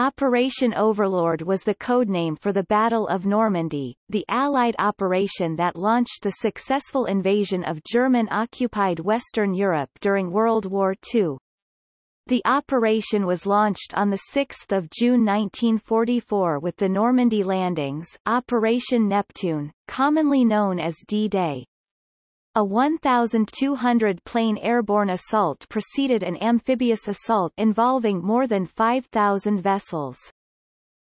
Operation Overlord was the codename for the Battle of Normandy, the Allied operation that launched the successful invasion of German-occupied Western Europe during World War II. The operation was launched on 6 June 1944 with the Normandy landings, Operation Neptune, commonly known as D-Day. A 1,200-plane airborne assault preceded an amphibious assault involving more than 5,000 vessels.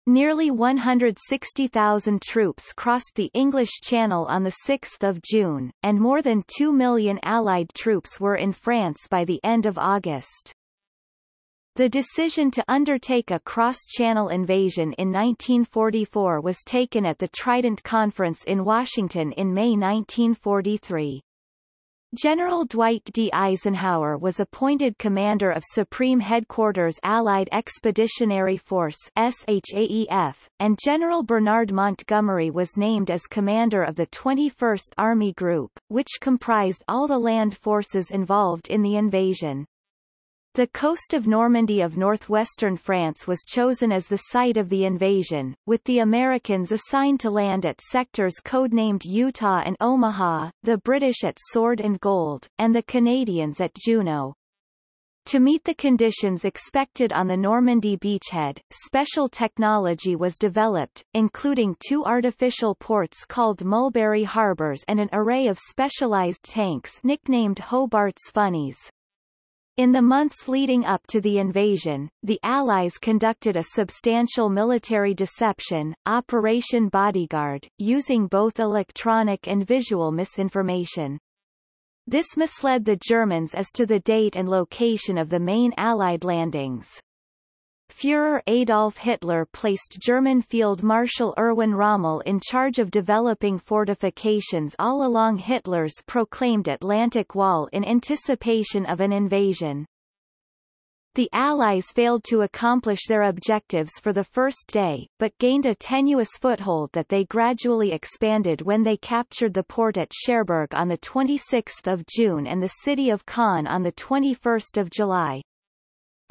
Nearly 160,000 troops crossed the English Channel on 6 June, and more than 2 million Allied troops were in France by the end of August. The decision to undertake a cross-channel invasion in 1944 was taken at the Trident Conference in Washington in May 1943. General Dwight D. Eisenhower was appointed commander of Supreme Headquarters Allied Expeditionary Force (SHAEF), and General Bernard Montgomery was named as commander of the 21st Army Group, which comprised all the land forces involved in the invasion. The coast of Normandy of northwestern France was chosen as the site of the invasion, with the Americans assigned to land at sectors codenamed Utah and Omaha, the British at Sword and Gold, and the Canadians at Juneau. To meet the conditions expected on the Normandy beachhead, special technology was developed, including two artificial ports called Mulberry Harbors and an array of specialized tanks nicknamed Hobart's Funnies. In the months leading up to the invasion, the Allies conducted a substantial military deception, Operation Bodyguard, using both electronic and visual misinformation. This misled the Germans as to the date and location of the main Allied landings. Führer Adolf Hitler placed German Field Marshal Erwin Rommel in charge of developing fortifications all along Hitler's proclaimed Atlantic Wall in anticipation of an invasion. The Allies failed to accomplish their objectives for the first day, but gained a tenuous foothold that they gradually expanded when they captured the port at Cherbourg on 26 June and the city of Caen on 21 July.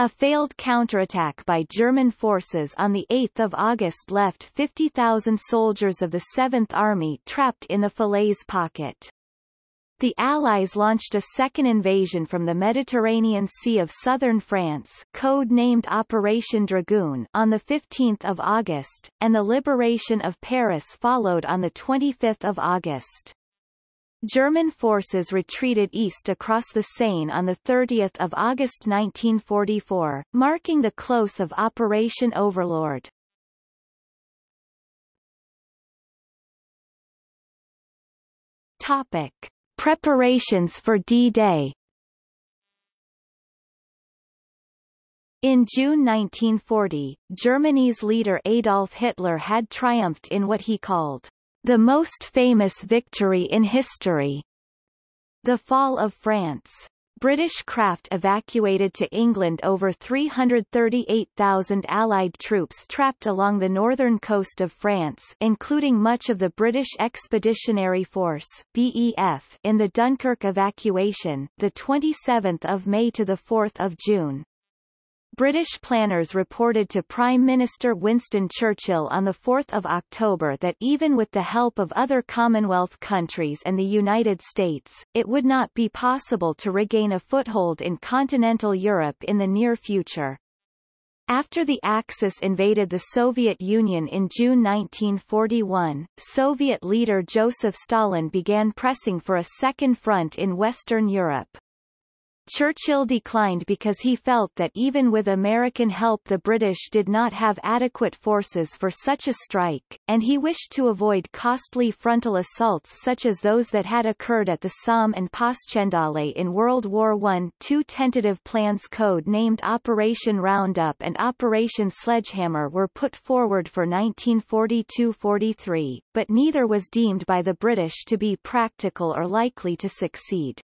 A failed counterattack by German forces on 8 August left 50,000 soldiers of the 7th Army trapped in the Falaise Pocket. The Allies launched a second invasion from the Mediterranean Sea of southern France, code-named Operation Dragoon, on 15 August, and the liberation of Paris followed on 25 August. German forces retreated east across the Seine on 30 August 1944, marking the close of Operation Overlord. Topic: Preparations for D-Day. In June 1940, Germany's leader Adolf Hitler had triumphed in what he called the most famous victory in history, the fall of France. British craft evacuated to England over 338,000 Allied troops trapped along the northern coast of France, including much of the British Expeditionary Force (BEF) in the Dunkirk evacuation, the 27th of May to the 4th of June. British planners reported to Prime Minister Winston Churchill on 4 October that even with the help of other Commonwealth countries and the United States, it would not be possible to regain a foothold in continental Europe in the near future. After the Axis invaded the Soviet Union in June 1941, Soviet leader Joseph Stalin began pressing for a second front in Western Europe. Churchill declined because he felt that even with American help the British did not have adequate forces for such a strike, and he wished to avoid costly frontal assaults such as those that had occurred at the Somme and Paschendale in World War I. Two tentative plans code-named Operation Roundup and Operation Sledgehammer were put forward for 1942-43, but neither was deemed by the British to be practical or likely to succeed.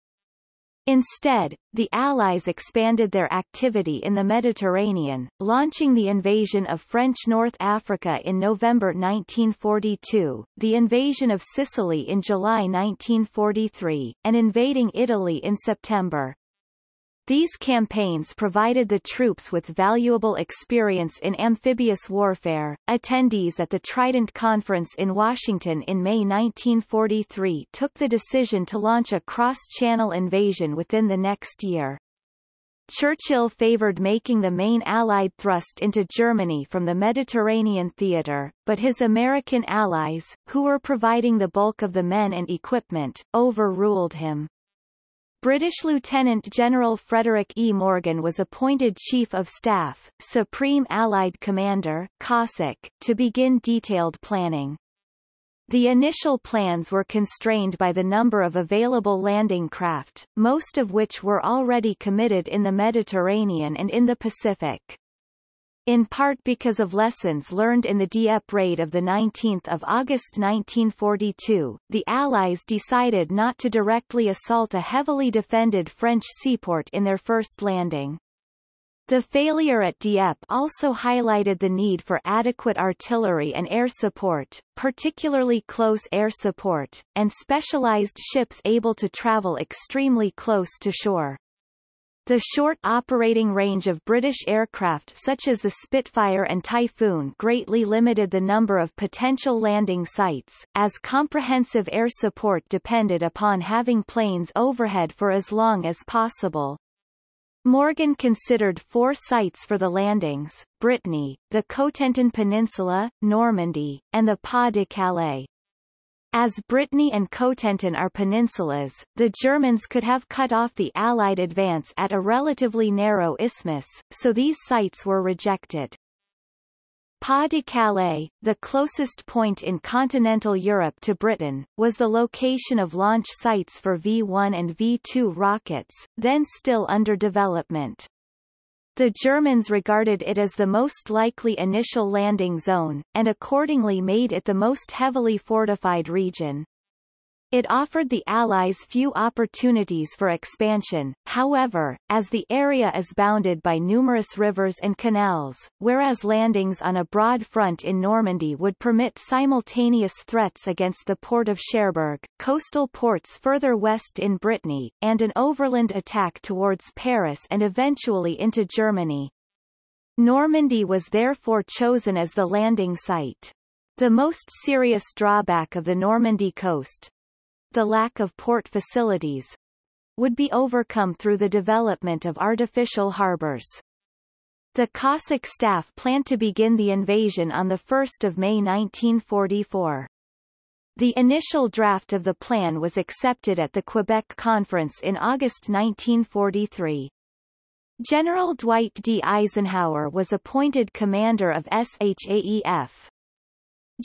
Instead, the Allies expanded their activity in the Mediterranean, launching the invasion of French North Africa in November 1942, the invasion of Sicily in July 1943, and invading Italy in September. These campaigns provided the troops with valuable experience in amphibious warfare. Attendees at the Trident Conference in Washington in May 1943 took the decision to launch a cross-channel invasion within the next year. Churchill favored making the main Allied thrust into Germany from the Mediterranean theater, but his American allies, who were providing the bulk of the men and equipment, overruled him. British Lieutenant General Frederick E. Morgan was appointed Chief of Staff, Supreme Allied Commander, Cossack, to begin detailed planning. The initial plans were constrained by the number of available landing craft, most of which were already committed in the Mediterranean and in the Pacific. In part because of lessons learned in the Dieppe raid of 19 August 1942, the Allies decided not to directly assault a heavily defended French seaport in their first landing. The failure at Dieppe also highlighted the need for adequate artillery and air support, particularly close air support, and specialized ships able to travel extremely close to shore. The short operating range of British aircraft such as the Spitfire and Typhoon greatly limited the number of potential landing sites, as comprehensive air support depended upon having planes overhead for as long as possible. Morgan considered four sites for the landings: Brittany, the Cotentin Peninsula, Normandy, and the Pas de Calais. As Brittany and Cotentin are peninsulas, the Germans could have cut off the Allied advance at a relatively narrow isthmus, so these sites were rejected. Pas de Calais, the closest point in continental Europe to Britain, was the location of launch sites for V-1 and V-2 rockets, then still under development. The Germans regarded it as the most likely initial landing zone, and accordingly made it the most heavily fortified region. It offered the Allies few opportunities for expansion, however, as the area is bounded by numerous rivers and canals, whereas landings on a broad front in Normandy would permit simultaneous threats against the port of Cherbourg, coastal ports further west in Brittany, and an overland attack towards Paris and eventually into Germany. Normandy was therefore chosen as the landing site. The most serious drawback of the Normandy coast, the lack of port facilities, would be overcome through the development of artificial harbors. The Cossack staff planned to begin the invasion on 1 May 1944. The initial draft of the plan was accepted at the Quebec Conference in August 1943. General Dwight D. Eisenhower was appointed commander of SHAEF.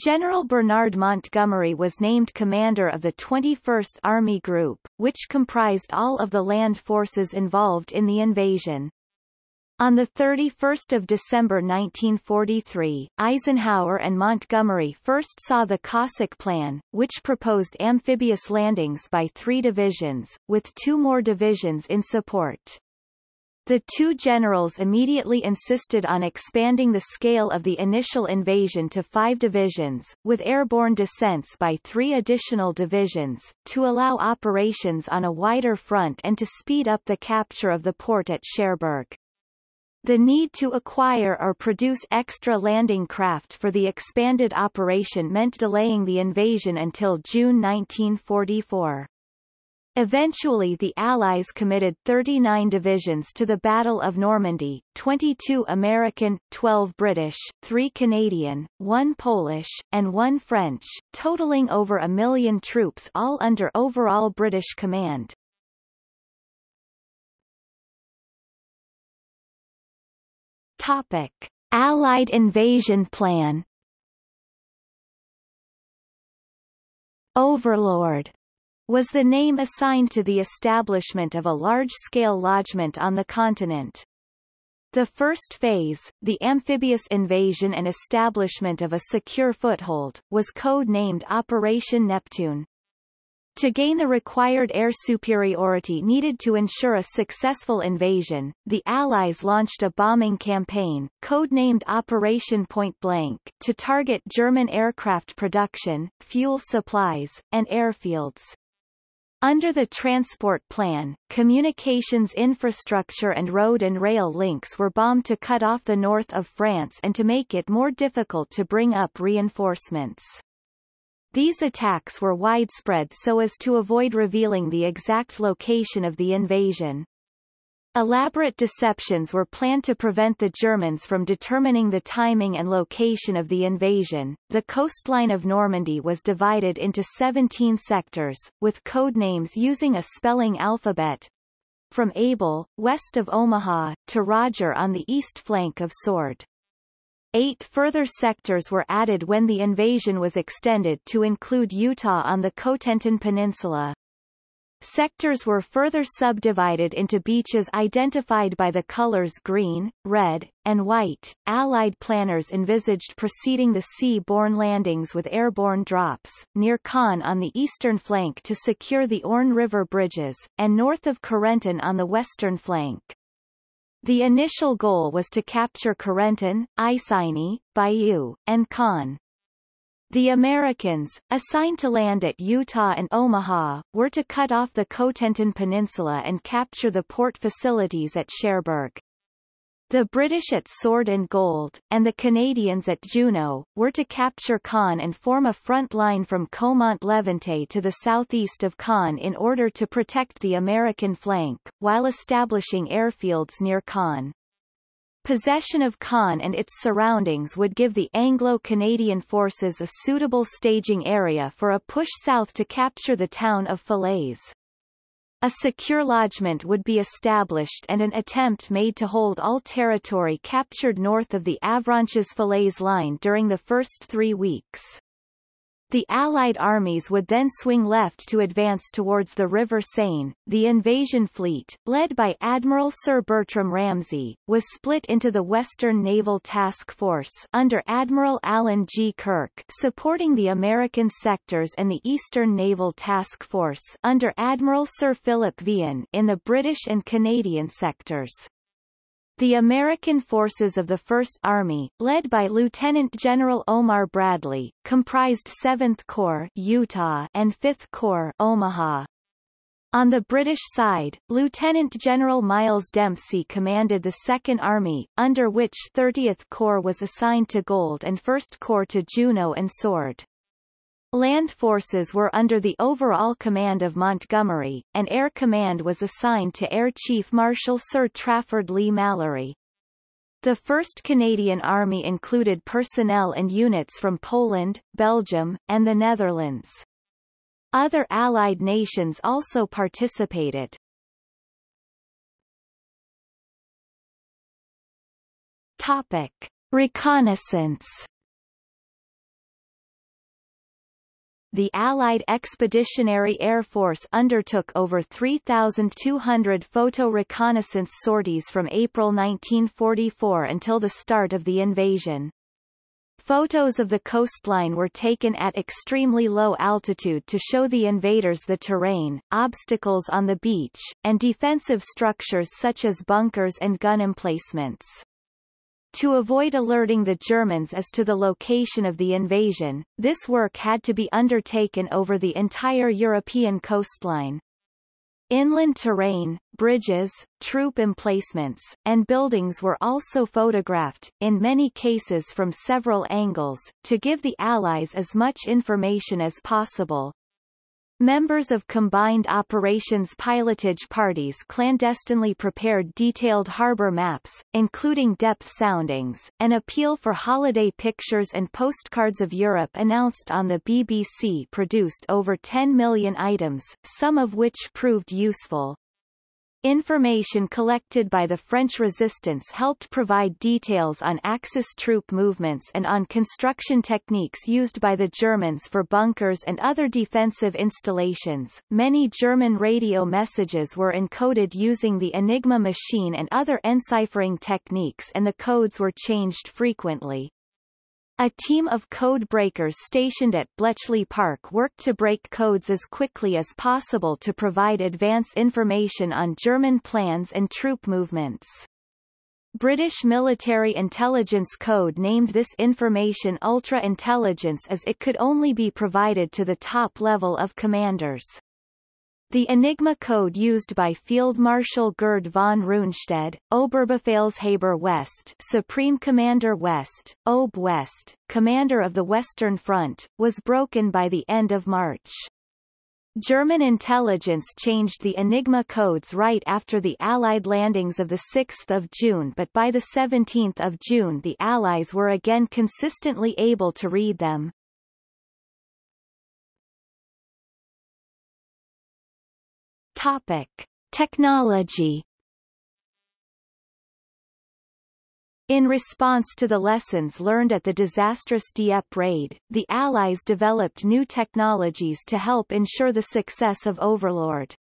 General Bernard Montgomery was named commander of the 21st Army Group, which comprised all of the land forces involved in the invasion. On 31 December 1943, Eisenhower and Montgomery first saw the Cossack Plan, which proposed amphibious landings by 3 divisions, with 2 more divisions in support. The 2 generals immediately insisted on expanding the scale of the initial invasion to 5 divisions, with airborne descents by 3 additional divisions, to allow operations on a wider front and to speed up the capture of the port at Cherbourg. The need to acquire or produce extra landing craft for the expanded operation meant delaying the invasion until June 1944. Eventually the Allies committed 39 divisions to the Battle of Normandy, 22 American, 12 British, 3 Canadian, 1 Polish, and 1 French, totaling over 1 million troops all under overall British command. Topic: Allied Invasion Plan. Overlord was the name assigned to the establishment of a large-scale lodgment on the continent. The first phase, the amphibious invasion and establishment of a secure foothold, was code-named Operation Neptune. To gain the required air superiority needed to ensure a successful invasion, the Allies launched a bombing campaign, codenamed Operation Point Blank, to target German aircraft production, fuel supplies, and airfields. Under the transport plan, communications infrastructure and road and rail links were bombed to cut off the north of France and to make it more difficult to bring up reinforcements. These attacks were widespread so as to avoid revealing the exact location of the invasion. Elaborate deceptions were planned to prevent the Germans from determining the timing and location of the invasion. The coastline of Normandy was divided into 17 sectors, with code names using a spelling alphabet, from Abel, west of Omaha, to Roger on the east flank of Sword. 8 further sectors were added when the invasion was extended to include Utah on the Cotentin Peninsula. Sectors were further subdivided into beaches identified by the colors green, red, and white. Allied planners envisaged preceding the sea-borne landings with airborne drops, near Caen on the eastern flank to secure the Orne River bridges, and north of Corentin on the western flank. The initial goal was to capture Corentin, Isigny, Bayeux, and Caen. The Americans, assigned to land at Utah and Omaha, were to cut off the Cotentin Peninsula and capture the port facilities at Cherbourg. The British at Sword and Gold, and the Canadians at Juneau, were to capture Caen and form a front line from Caumont-Levante to the southeast of Caen in order to protect the American flank, while establishing airfields near Caen. Possession of Caen and its surroundings would give the Anglo-Canadian forces a suitable staging area for a push south to capture the town of Falaise. A secure lodgment would be established and an attempt made to hold all territory captured north of the Avranches-Falaise line during the first 3 weeks. The Allied armies would then swing left to advance towards the River Seine. The invasion fleet, led by Admiral Sir Bertram Ramsay, was split into the Western Naval Task Force under Admiral Alan G. Kirk, supporting the American sectors, and the Eastern Naval Task Force under Admiral Sir Philip Vian in the British and Canadian sectors. The American forces of the First Army, led by Lieutenant General Omar Bradley, comprised 7th Corps Utah and 5th Corps Omaha. On the British side, Lieutenant General Miles Dempsey commanded the Second Army, under which 30th Corps was assigned to Gold and 1st Corps to Juneau and Sword. Land forces were under the overall command of Montgomery, and Air Command was assigned to Air Chief Marshal Sir Trafford Leigh Mallory. The 1st Canadian Army included personnel and units from Poland, Belgium, and the Netherlands. Other Allied nations also participated. Topic: Reconnaissance. The Allied Expeditionary Air Force undertook over 3,200 photo-reconnaissance sorties from April 1944 until the start of the invasion. Photos of the coastline were taken at extremely low altitude to show the invaders the terrain, obstacles on the beach, and defensive structures such as bunkers and gun emplacements. To avoid alerting the Germans as to the location of the invasion, this work had to be undertaken over the entire European coastline. Inland terrain, bridges, troop emplacements, and buildings were also photographed, in many cases from several angles, to give the Allies as much information as possible. Members of combined operations pilotage parties clandestinely prepared detailed harbor maps, including depth soundings. An appeal for holiday pictures and postcards of Europe announced on the BBC produced over 10 million items, some of which proved useful. Information collected by the French resistance helped provide details on Axis troop movements and on construction techniques used by the Germans for bunkers and other defensive installations. Many German radio messages were encoded using the Enigma machine and other enciphering techniques, and the codes were changed frequently. A team of code breakers stationed at Bletchley Park worked to break codes as quickly as possible to provide advance information on German plans and troop movements. British military intelligence code named this information Ultra Intelligence, as it could only be provided to the top level of commanders. The Enigma code used by Field Marshal Gerd von Rundstedt, Oberbefehlshaber West, Supreme Commander West, Ob West, Commander of the Western Front, was broken by the end of March. German intelligence changed the Enigma codes right after the Allied landings of 6 June, but by 17 June the Allies were again consistently able to read them. Topic: Technology. In response to the lessons learned at the disastrous Dieppe raid, the Allies developed new technologies to help ensure the success of Overlord.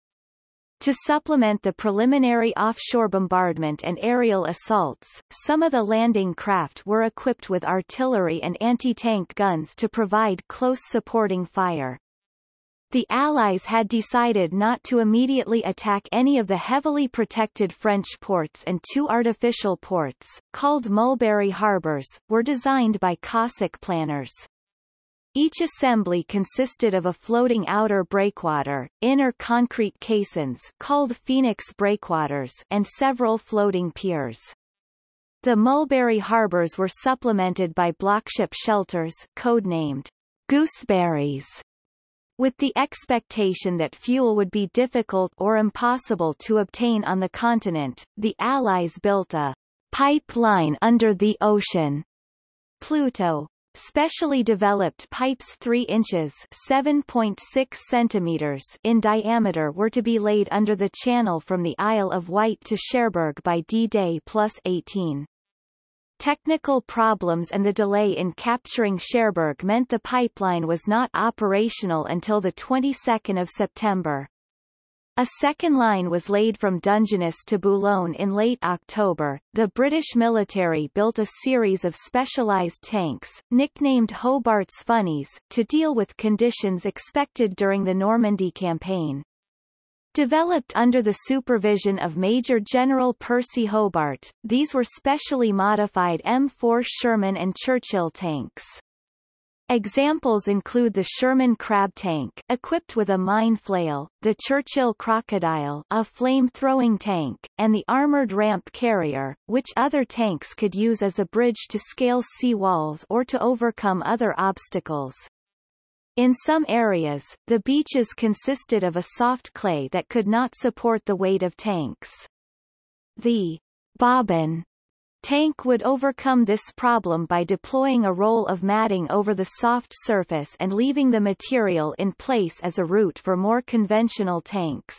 To supplement the preliminary offshore bombardment and aerial assaults, some of the landing craft were equipped with artillery and anti-tank guns to provide close supporting fire. The Allies had decided not to immediately attack any of the heavily protected French ports, and two artificial ports, called Mulberry Harbors, were designed by Cossack planners. Each assembly consisted of a floating outer breakwater, inner concrete caissons called Phoenix breakwaters, and several floating piers. The Mulberry Harbors were supplemented by blockship shelters, codenamed gooseberries, with the expectation that fuel would be difficult or impossible to obtain on the continent. The Allies built a pipeline under the ocean. Pluto. Specially developed pipes 3 inches (7.6 centimeters) in diameter were to be laid under the channel from the Isle of Wight to Cherbourg by D-Day +18. Technical problems and the delay in capturing Cherbourg meant the pipeline was not operational until the 22nd of September. A second line was laid from Dungeness to Boulogne in late October. The British military built a series of specialized tanks, nicknamed Hobart's Funnies, to deal with conditions expected during the Normandy campaign. Developed under the supervision of Major General Percy Hobart, these were specially modified M4 Sherman and Churchill tanks. Examples include the Sherman Crab tank, equipped with a mine flail, the Churchill Crocodile, a flame-throwing tank, and the armored ramp carrier, which other tanks could use as a bridge to scale sea walls or to overcome other obstacles. In some areas, the beaches consisted of a soft clay that could not support the weight of tanks. The bobbin tank would overcome this problem by deploying a roll of matting over the soft surface and leaving the material in place as a route for more conventional tanks.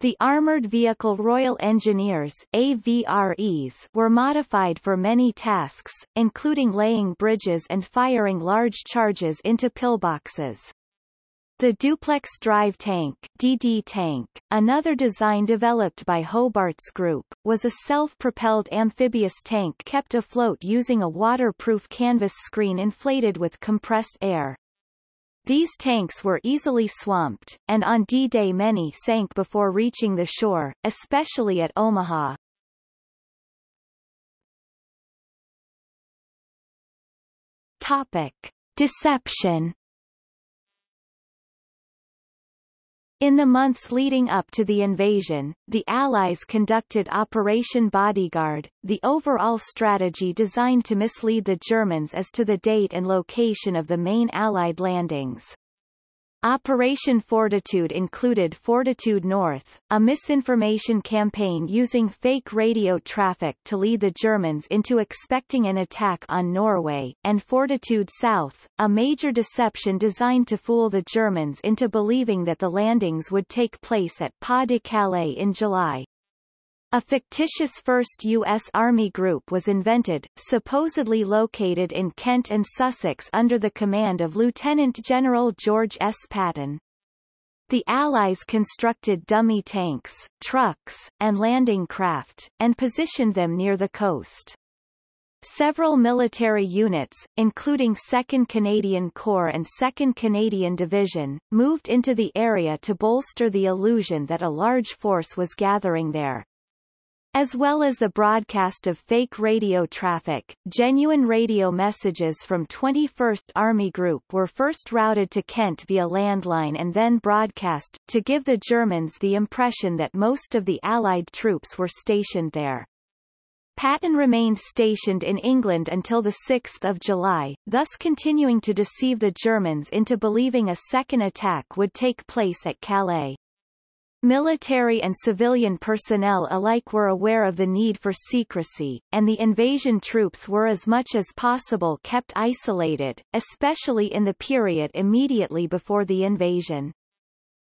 The Armoured Vehicle Royal Engineers (AVREs) were modified for many tasks, including laying bridges and firing large charges into pillboxes. The Duplex Drive Tank (DD Tank), another design developed by Hobart's group, was a self-propelled amphibious tank kept afloat using a waterproof canvas screen inflated with compressed air. These tanks were easily swamped, and on D-Day many sank before reaching the shore, especially at Omaha. Topic: Deception. In the months leading up to the invasion, the Allies conducted Operation Bodyguard, the overall strategy designed to mislead the Germans as to the date and location of the main Allied landings. Operation Fortitude included Fortitude North, a misinformation campaign using fake radio traffic to lead the Germans into expecting an attack on Norway, and Fortitude South, a major deception designed to fool the Germans into believing that the landings would take place at Pas-de-Calais in July. A fictitious 1st U.S. Army Group was invented, supposedly located in Kent and Sussex under the command of Lieutenant General George S. Patton. The Allies constructed dummy tanks, trucks, and landing craft, and positioned them near the coast. Several military units, including 2nd Canadian Corps and 2nd Canadian Division, moved into the area to bolster the illusion that a large force was gathering there. as well as the broadcast of fake radio traffic. Genuine radio messages from 21st Army Group were first routed to Kent via landline and then broadcast, to give the Germans the impression that most of the Allied troops were stationed there. Patton remained stationed in England until 6 July, thus continuing to deceive the Germans into believing a second attack would take place at Calais. Military and civilian personnel alike were aware of the need for secrecy, and the invasion troops were as much as possible kept isolated, especially in the period immediately before the invasion.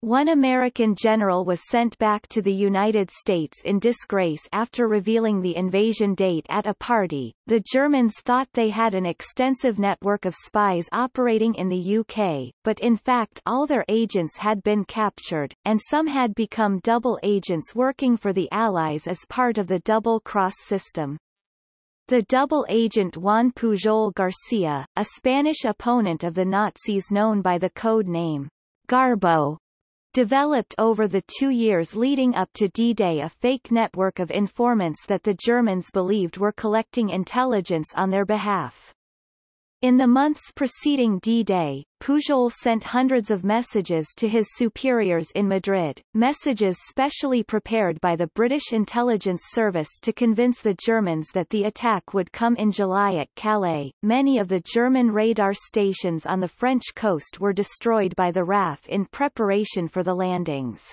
One American general was sent back to the United States in disgrace after revealing the invasion date at a party. The Germans thought they had an extensive network of spies operating in the UK, but in fact all their agents had been captured, and some had become double agents working for the Allies as part of the double-cross system. The double agent Juan Pujol Garcia, a Spanish opponent of the Nazis known by the code name Garbo, developed over the 2 years leading up to D-Day a fake network of informants that the Germans believed were collecting intelligence on their behalf. In the months preceding D-Day, Pujol sent hundreds of messages to his superiors in Madrid, messages specially prepared by the British Intelligence Service to convince the Germans that the attack would come in July at Calais. Many of the German radar stations on the French coast were destroyed by the RAF in preparation for the landings.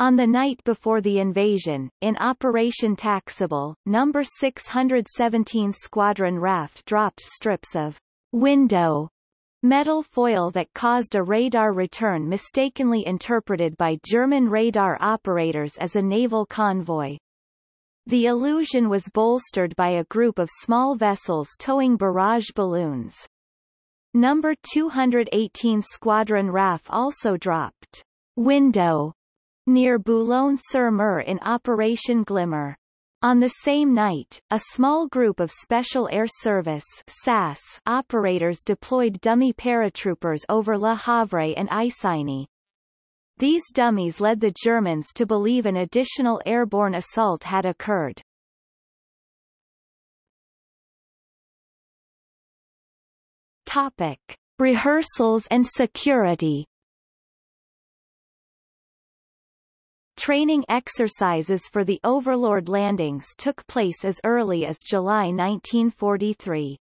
On the night before the invasion, in Operation Taxable, No. 617 Squadron RAF dropped strips of window metal foil that caused a radar return mistakenly interpreted by German radar operators as a naval convoy. The illusion was bolstered by a group of small vessels towing barrage balloons. No. 218 Squadron RAF also dropped window near Boulogne-sur-Mer in Operation Glimmer. On the same night, a small group of Special Air Service (SAS) operators deployed dummy paratroopers over Le Havre and Icigny. These dummies led the Germans to believe an additional airborne assault had occurred. Topic: Rehearsals and security. Training exercises for the Overlord landings took place as early as July 1943.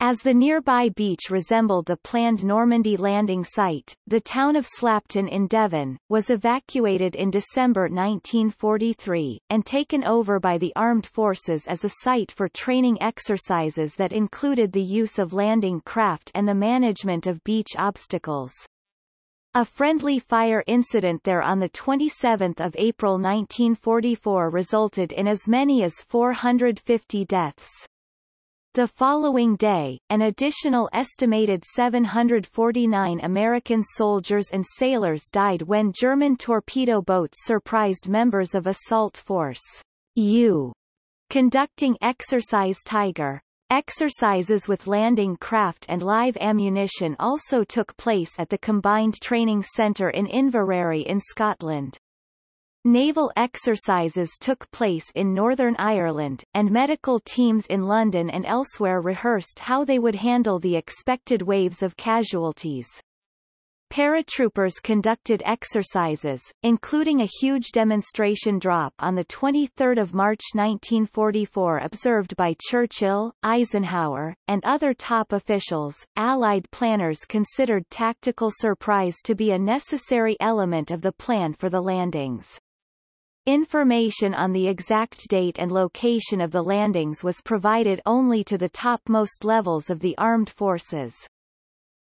As the nearby beach resembled the planned Normandy landing site, the town of Slapton in Devon was evacuated in December 1943, and taken over by the armed forces as a site for training exercises that included the use of landing craft and the management of beach obstacles. A friendly fire incident there on 27 April 1944 resulted in as many as 450 deaths. The following day, an additional estimated 749 American soldiers and sailors died when German torpedo boats surprised members of Assault Force U conducting Exercise Tiger. Exercises with landing craft and live ammunition also took place at the Combined Training Centre in Inverary in Scotland. Naval exercises took place in Northern Ireland, and medical teams in London and elsewhere rehearsed how they would handle the expected waves of casualties. Paratroopers conducted exercises, including a huge demonstration drop on 23 March 1944 observed by Churchill, Eisenhower, and other top officials. Allied planners considered tactical surprise to be a necessary element of the plan for the landings. Information on the exact date and location of the landings was provided only to the topmost levels of the armed forces.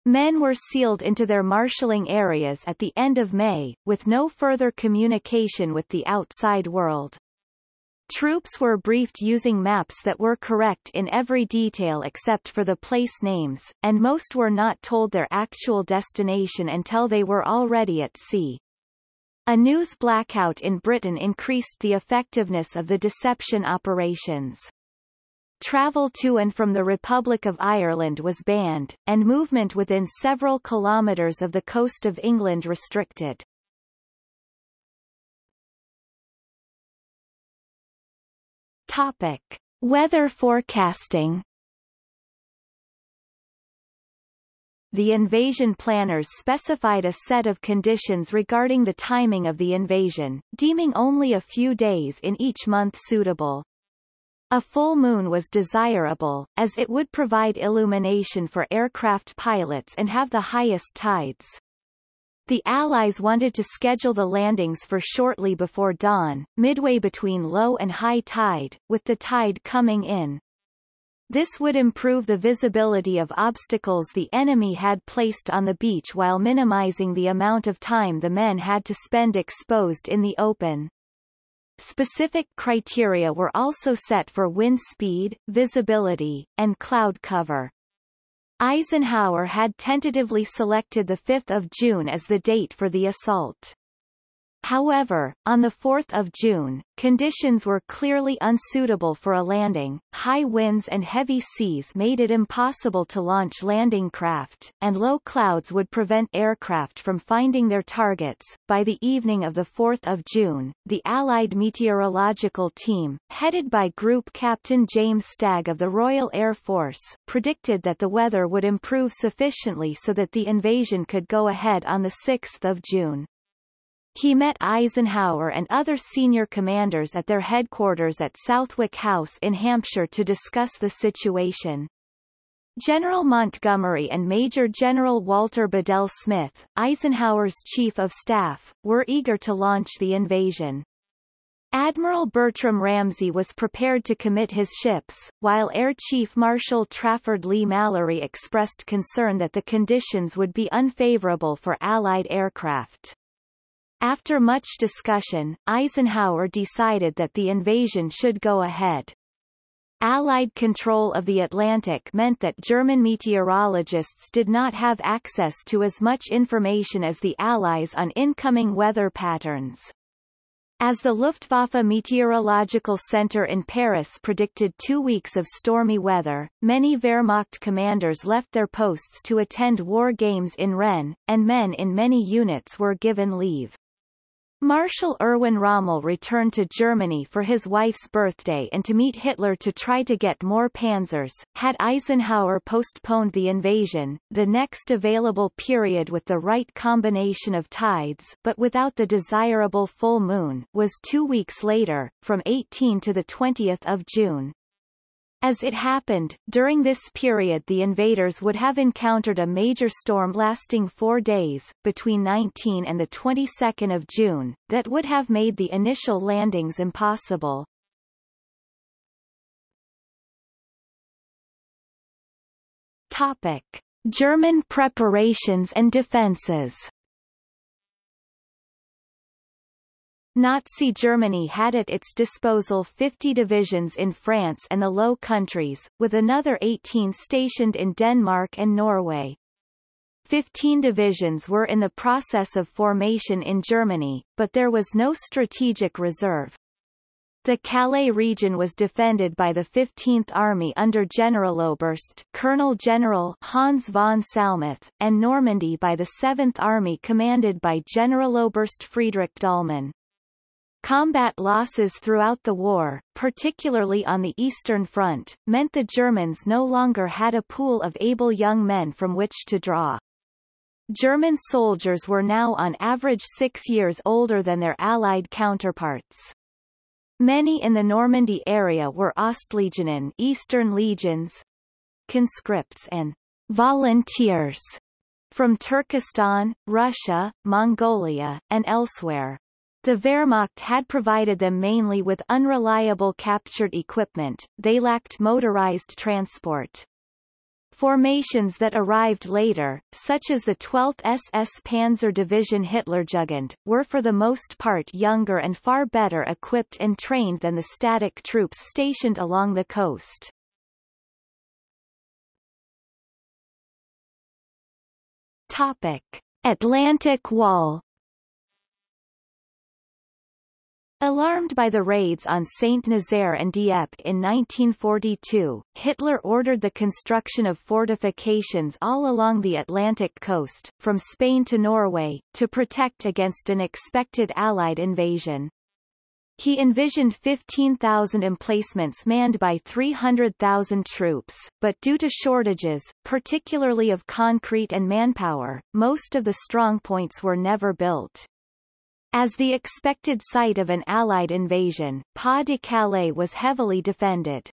Men were sealed into their marshalling areas at the end of May, with no further communication with the outside world. Troops were briefed using maps that were correct in every detail except for the place names, and most were not told their actual destination until they were already at sea. A news blackout in Britain increased the effectiveness of the deception operations. Travel to and from the Republic of Ireland was banned, and movement within several kilometres of the coast of England restricted. Topic: Weather forecasting. The invasion planners specified a set of conditions regarding the timing of the invasion, deeming only a few days in each month suitable. A full moon was desirable, as it would provide illumination for aircraft pilots and have the highest tides. The Allies wanted to schedule the landings for shortly before dawn, midway between low and high tide, with the tide coming in. This would improve the visibility of obstacles the enemy had placed on the beach while minimizing the amount of time the men had to spend exposed in the open. Specific criteria were also set for wind speed, visibility, and cloud cover. Eisenhower had tentatively selected the 5th of June as the date for the assault. However, on 4 June, conditions were clearly unsuitable for a landing. High winds and heavy seas made it impossible to launch landing craft, and low clouds would prevent aircraft from finding their targets. By the evening of 4 June, the Allied meteorological team, headed by Group Captain James Stagg of the Royal Air Force, predicted that the weather would improve sufficiently so that the invasion could go ahead on 6 June. He met Eisenhower and other senior commanders at their headquarters at Southwick House in Hampshire to discuss the situation. General Montgomery and Major General Walter Bedell Smith, Eisenhower's chief of staff, were eager to launch the invasion. Admiral Bertram Ramsay was prepared to commit his ships, while Air Chief Marshal Trafford Leigh Mallory expressed concern that the conditions would be unfavorable for Allied aircraft. After much discussion, Eisenhower decided that the invasion should go ahead. Allied control of the Atlantic meant that German meteorologists did not have access to as much information as the Allies on incoming weather patterns. As the Luftwaffe Meteorological Center in Paris predicted 2 weeks of stormy weather, many Wehrmacht commanders left their posts to attend war games in Rennes, and men in many units were given leave. Marshal Erwin Rommel returned to Germany for his wife's birthday and to meet Hitler to try to get more panzers. Had Eisenhower postponed the invasion, the next available period with the right combination of tides but without the desirable full moon was 2 weeks later, from 18 to the 20th of June. As it happened, during this period the invaders would have encountered a major storm lasting 4 days, between 19 and the 22nd of June, that would have made the initial landings impossible. Topic: German preparations and defenses. Nazi Germany had at its disposal 50 divisions in France and the Low Countries, with another 18 stationed in Denmark and Norway. 15 divisions were in the process of formation in Germany, but there was no strategic reserve. The Calais region was defended by the 15th Army under Generaloberst Colonel General Hans von Salmuth, and Normandy by the 7th Army commanded by Generaloberst Friedrich Dahlmann. Combat losses throughout the war, particularly on the Eastern Front, meant the Germans no longer had a pool of able young men from which to draw. German soldiers were now on average 6 years older than their Allied counterparts. Many in the Normandy area were Ostlegionen, Eastern Legions, conscripts and volunteers from Turkestan, Russia, Mongolia, and elsewhere. The Wehrmacht had provided them mainly with unreliable captured equipment. They lacked motorized transport. Formations that arrived later, such as the 12th SS Panzer Division Hitlerjugend, were for the most part younger and far better equipped and trained than the static troops stationed along the coast. Topic: Atlantic Wall. Alarmed by the raids on Saint-Nazaire and Dieppe in 1942, Hitler ordered the construction of fortifications all along the Atlantic coast, from Spain to Norway, to protect against an expected Allied invasion. He envisioned 15,000 emplacements manned by 300,000 troops, but due to shortages, particularly of concrete and manpower, most of the strongpoints were never built. As the expected site of an Allied invasion, Pas-de-Calais was heavily defended.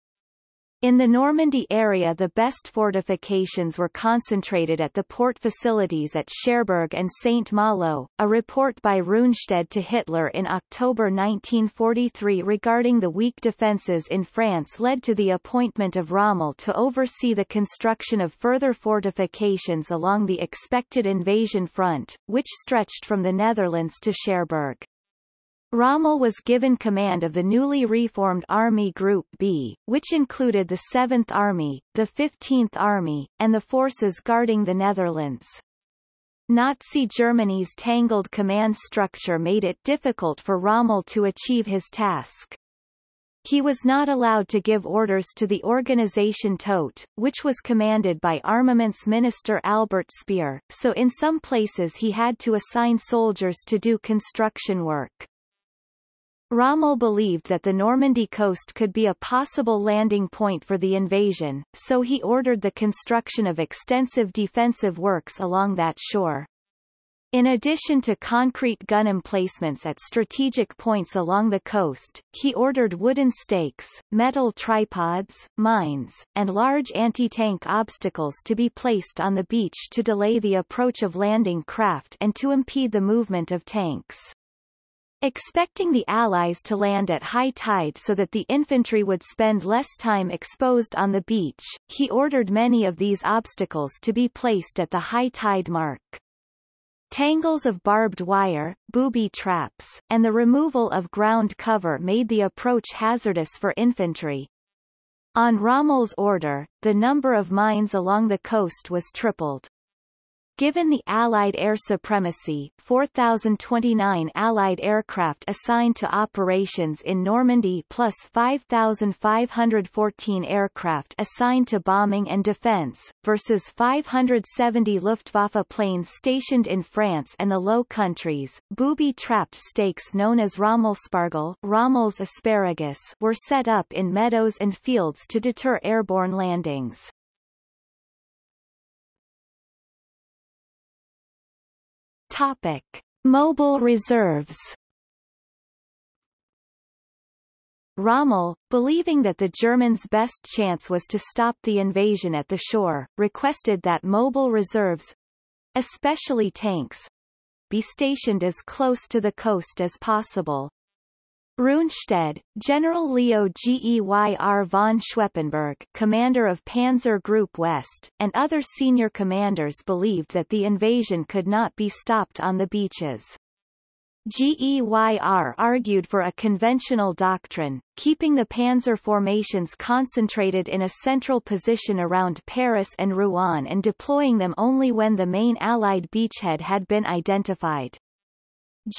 In the Normandy area, the best fortifications were concentrated at the port facilities at Cherbourg and Saint-Malo. A report by Rundstedt to Hitler in October 1943 regarding the weak defences in France led to the appointment of Rommel to oversee the construction of further fortifications along the expected invasion front, which stretched from the Netherlands to Cherbourg. Rommel was given command of the newly reformed Army Group B, which included the 7th Army, the 15th Army, and the forces guarding the Netherlands. Nazi Germany's tangled command structure made it difficult for Rommel to achieve his task. He was not allowed to give orders to the organization Todt, which was commanded by Armaments Minister Albert Speer, so in some places he had to assign soldiers to do construction work. Rommel believed that the Normandy coast could be a possible landing point for the invasion, so he ordered the construction of extensive defensive works along that shore. In addition to concrete gun emplacements at strategic points along the coast, he ordered wooden stakes, metal tripods, mines, and large anti-tank obstacles to be placed on the beach to delay the approach of landing craft and to impede the movement of tanks. Expecting the Allies to land at high tide so that the infantry would spend less time exposed on the beach, he ordered many of these obstacles to be placed at the high tide mark. Tangles of barbed wire, booby traps, and the removal of ground cover made the approach hazardous for infantry. On Rommel's order, the number of mines along the coast was tripled. Given the Allied air supremacy, 4,029 Allied aircraft assigned to operations in Normandy plus 5,514 aircraft assigned to bombing and defense, versus 570 Luftwaffe planes stationed in France and the Low Countries, booby-trapped stakes known as Rommelspargel, Rommel's asparagus, were set up in meadows and fields to deter airborne landings. Topic: Mobile reserves. Rommel, believing that the Germans' best chance was to stop the invasion at the shore, requested that mobile reserves, especially tanks, be stationed as close to the coast as possible. Rundstedt, General Leo Geyr von Schweppenberg, commander of Panzer Group West, and other senior commanders believed that the invasion could not be stopped on the beaches. Geyr argued for a conventional doctrine, keeping the panzer formations concentrated in a central position around Paris and Rouen and deploying them only when the main Allied beachhead had been identified.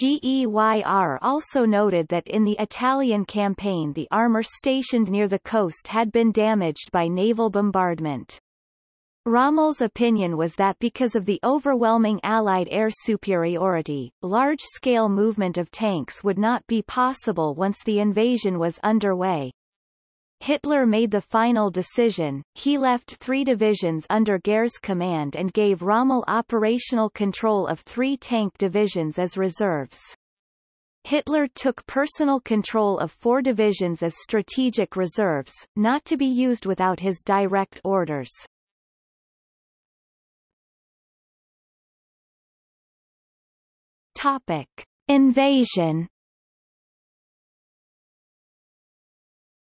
Geyr also noted that in the Italian campaign the armor stationed near the coast had been damaged by naval bombardment. Rommel's opinion was that because of the overwhelming Allied air superiority, large-scale movement of tanks would not be possible once the invasion was underway. Hitler made the final decision. He left 3 divisions under Gehr's command and gave Rommel operational control of 3 tank divisions as reserves. Hitler took personal control of 4 divisions as strategic reserves, not to be used without his direct orders. Topic: Invasion.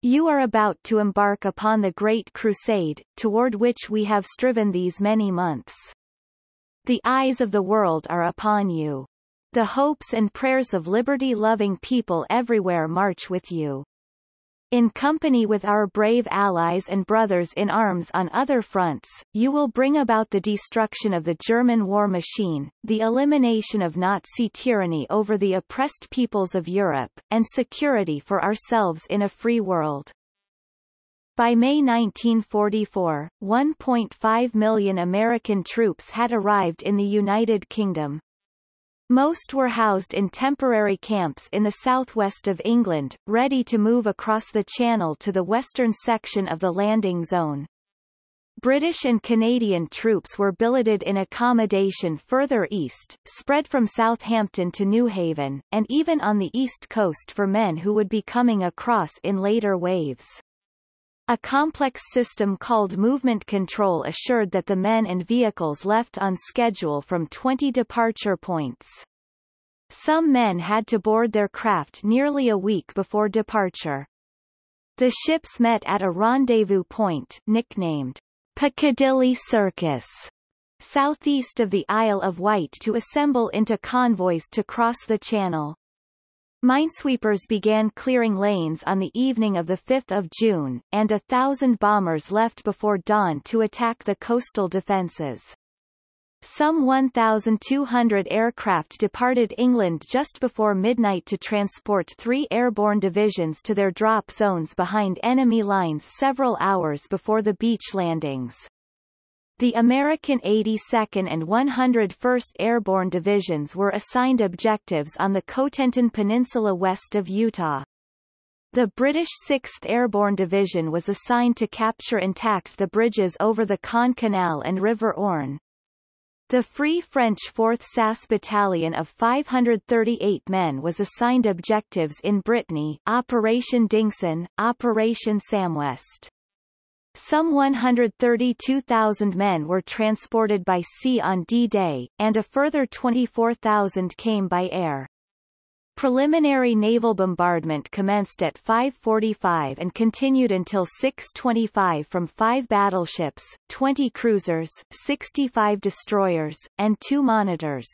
You are about to embark upon the Great Crusade, toward which we have striven these many months. The eyes of the world are upon you. The hopes and prayers of liberty-loving people everywhere march with you. In company with our brave allies and brothers in arms on other fronts, you will bring about the destruction of the German war machine, the elimination of Nazi tyranny over the oppressed peoples of Europe, and security for ourselves in a free world. By May 1944, 1.5 million American troops had arrived in the United Kingdom. Most were housed in temporary camps in the southwest of England, ready to move across the Channel to the western section of the landing zone. British and Canadian troops were billeted in accommodation further east, spread from Southampton to New Haven, and even on the east coast for men who would be coming across in later waves. A complex system called movement control assured that the men and vehicles left on schedule from 20 departure points. Some men had to board their craft nearly a week before departure. The ships met at a rendezvous point, nicknamed Piccadilly Circus, southeast of the Isle of Wight to assemble into convoys to cross the Channel. Minesweepers began clearing lanes on the evening of the 5th of June, and 1,000 bombers left before dawn to attack the coastal defences. Some 1,200 aircraft departed England just before midnight to transport 3 airborne divisions to their drop zones behind enemy lines several hours before the beach landings. The American 82nd and 101st Airborne Divisions were assigned objectives on the Cotentin Peninsula west of Utah. The British 6th Airborne Division was assigned to capture intact the bridges over the Caen Canal and River Orne. The Free French 4th SAS Battalion of 538 men was assigned objectives in Brittany, Operation Dingson, Operation Samwest. Some 132,000 men were transported by sea on D-Day, and a further 24,000 came by air. Preliminary naval bombardment commenced at 5:45 and continued until 6:25 from 5 battleships, 20 cruisers, 65 destroyers, and 2 monitors.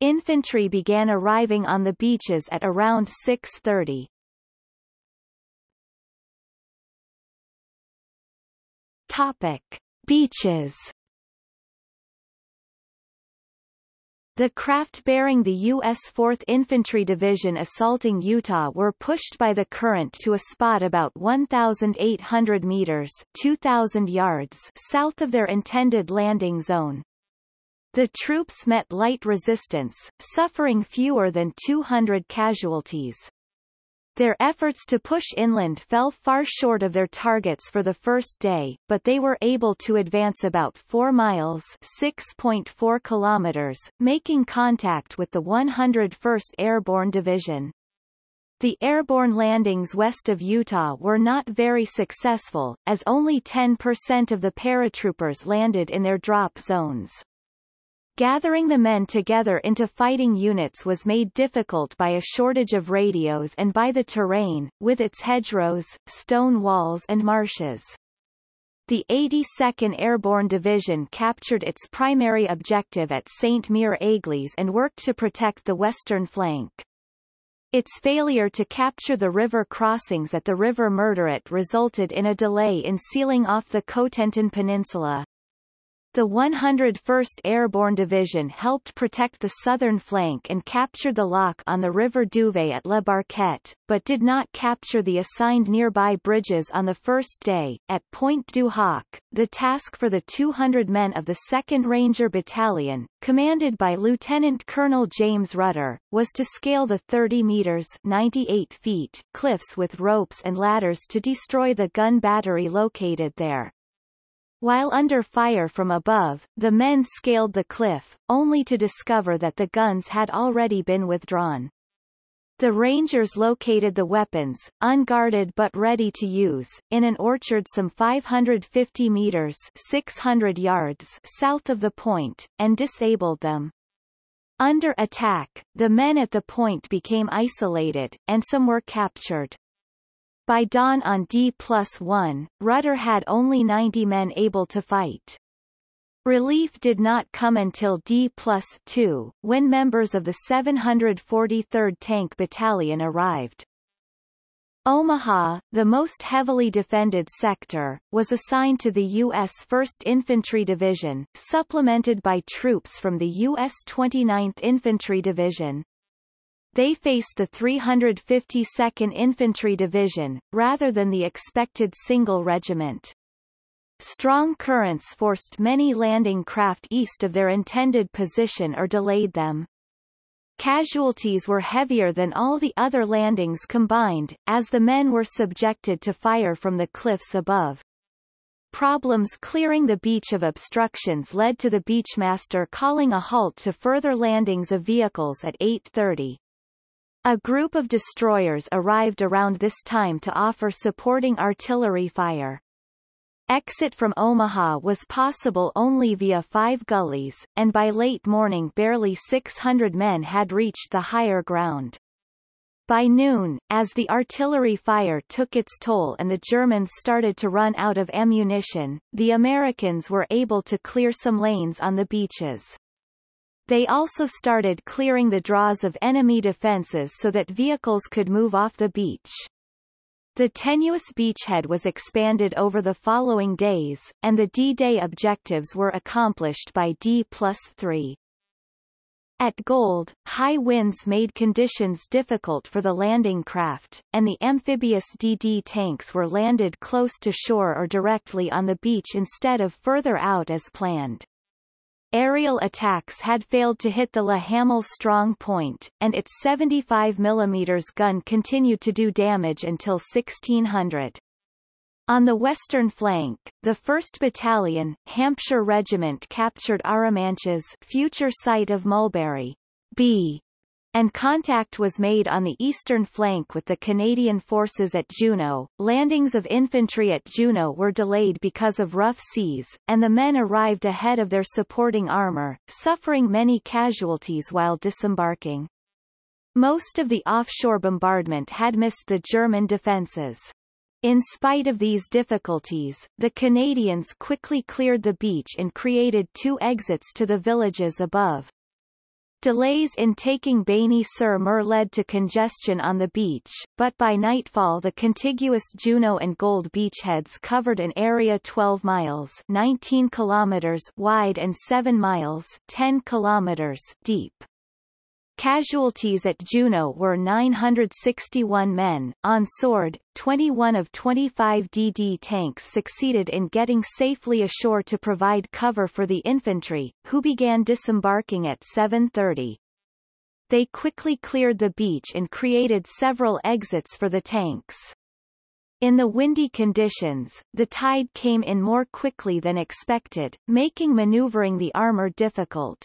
Infantry began arriving on the beaches at around 6:30. Topic: Beaches. The craft bearing the U.S. 4th Infantry Division assaulting Utah were pushed by the current to a spot about 1,800 meters (2,000 yards) south of their intended landing zone. The troops met light resistance, suffering fewer than 200 casualties. Their efforts to push inland fell far short of their targets for the first day, but they were able to advance about 4 miles (6.4 kilometers), making contact with the 101st Airborne Division. The airborne landings west of Utah were not very successful, as only 10% of the paratroopers landed in their drop zones. Gathering the men together into fighting units was made difficult by a shortage of radios and by the terrain, with its hedgerows, stone walls and marshes. The 82nd Airborne Division captured its primary objective at St. Mire Aigles and worked to protect the western flank. Its failure to capture the river crossings at the River Murderette resulted in a delay in sealing off the Cotentin Peninsula. The 101st Airborne Division helped protect the southern flank and captured the lock on the River Douve at La Barquette, but did not capture the assigned nearby bridges on the first day. At Pointe du Hoc, the task for the 200 men of the 2nd Ranger Battalion, commanded by Lieutenant Colonel James Rudder, was to scale the 30 meters (98 feet) cliffs with ropes and ladders to destroy the gun battery located there. While under fire from above, the men scaled the cliff, only to discover that the guns had already been withdrawn. The Rangers located the weapons, unguarded but ready to use, in an orchard some 550 meters (600 yards) south of the point, and disabled them. Under attack, the men at the point became isolated, and some were captured. By dawn on D+1, Rudder had only 90 men able to fight. Relief did not come until D+2, when members of the 743rd Tank Battalion arrived. Omaha, the most heavily defended sector, was assigned to the U.S. 1st Infantry Division, supplemented by troops from the U.S. 29th Infantry Division. They faced the 352nd Infantry Division, rather than the expected single regiment. Strong currents forced many landing craft east of their intended position or delayed them. Casualties were heavier than all the other landings combined, as the men were subjected to fire from the cliffs above. Problems clearing the beach of obstructions led to the beachmaster calling a halt to further landings of vehicles at 8:30. A group of destroyers arrived around this time to offer supporting artillery fire. Exit from Omaha was possible only via 5 gullies, and by late morning barely 600 men had reached the higher ground. By noon, as the artillery fire took its toll and the Germans started to run out of ammunition, the Americans were able to clear some lanes on the beaches. They also started clearing the draws of enemy defenses so that vehicles could move off the beach. The tenuous beachhead was expanded over the following days, and the D-Day objectives were accomplished by D+3. At Gold, high winds made conditions difficult for the landing craft, and the amphibious DD tanks were landed close to shore or directly on the beach instead of further out as planned. Aerial attacks had failed to hit the Le Hamel strong point, and its 75 mm gun continued to do damage until 1600. On the western flank, the 1st Battalion, Hampshire Regiment captured Arromanches, future site of Mulberry B, and contact was made on the eastern flank with the Canadian forces at Juneau. Landings of infantry at Juneau were delayed because of rough seas, and the men arrived ahead of their supporting armor, suffering many casualties while disembarking. Most of the offshore bombardment had missed the German defenses. In spite of these difficulties, the Canadians quickly cleared the beach and created 2 exits to the villages above. Delays in taking Bagny-sur-Mer led to congestion on the beach, but by nightfall the contiguous Juneau and Gold beachheads covered an area 12 miles 19 kilometers wide and 7 miles 10 kilometers deep. Casualties at Juneau were 961 men. On Sword, 21 of 25 DD tanks succeeded in getting safely ashore to provide cover for the infantry, who began disembarking at 7:30. They quickly cleared the beach and created several exits for the tanks. In the windy conditions, the tide came in more quickly than expected, making maneuvering the armor difficult.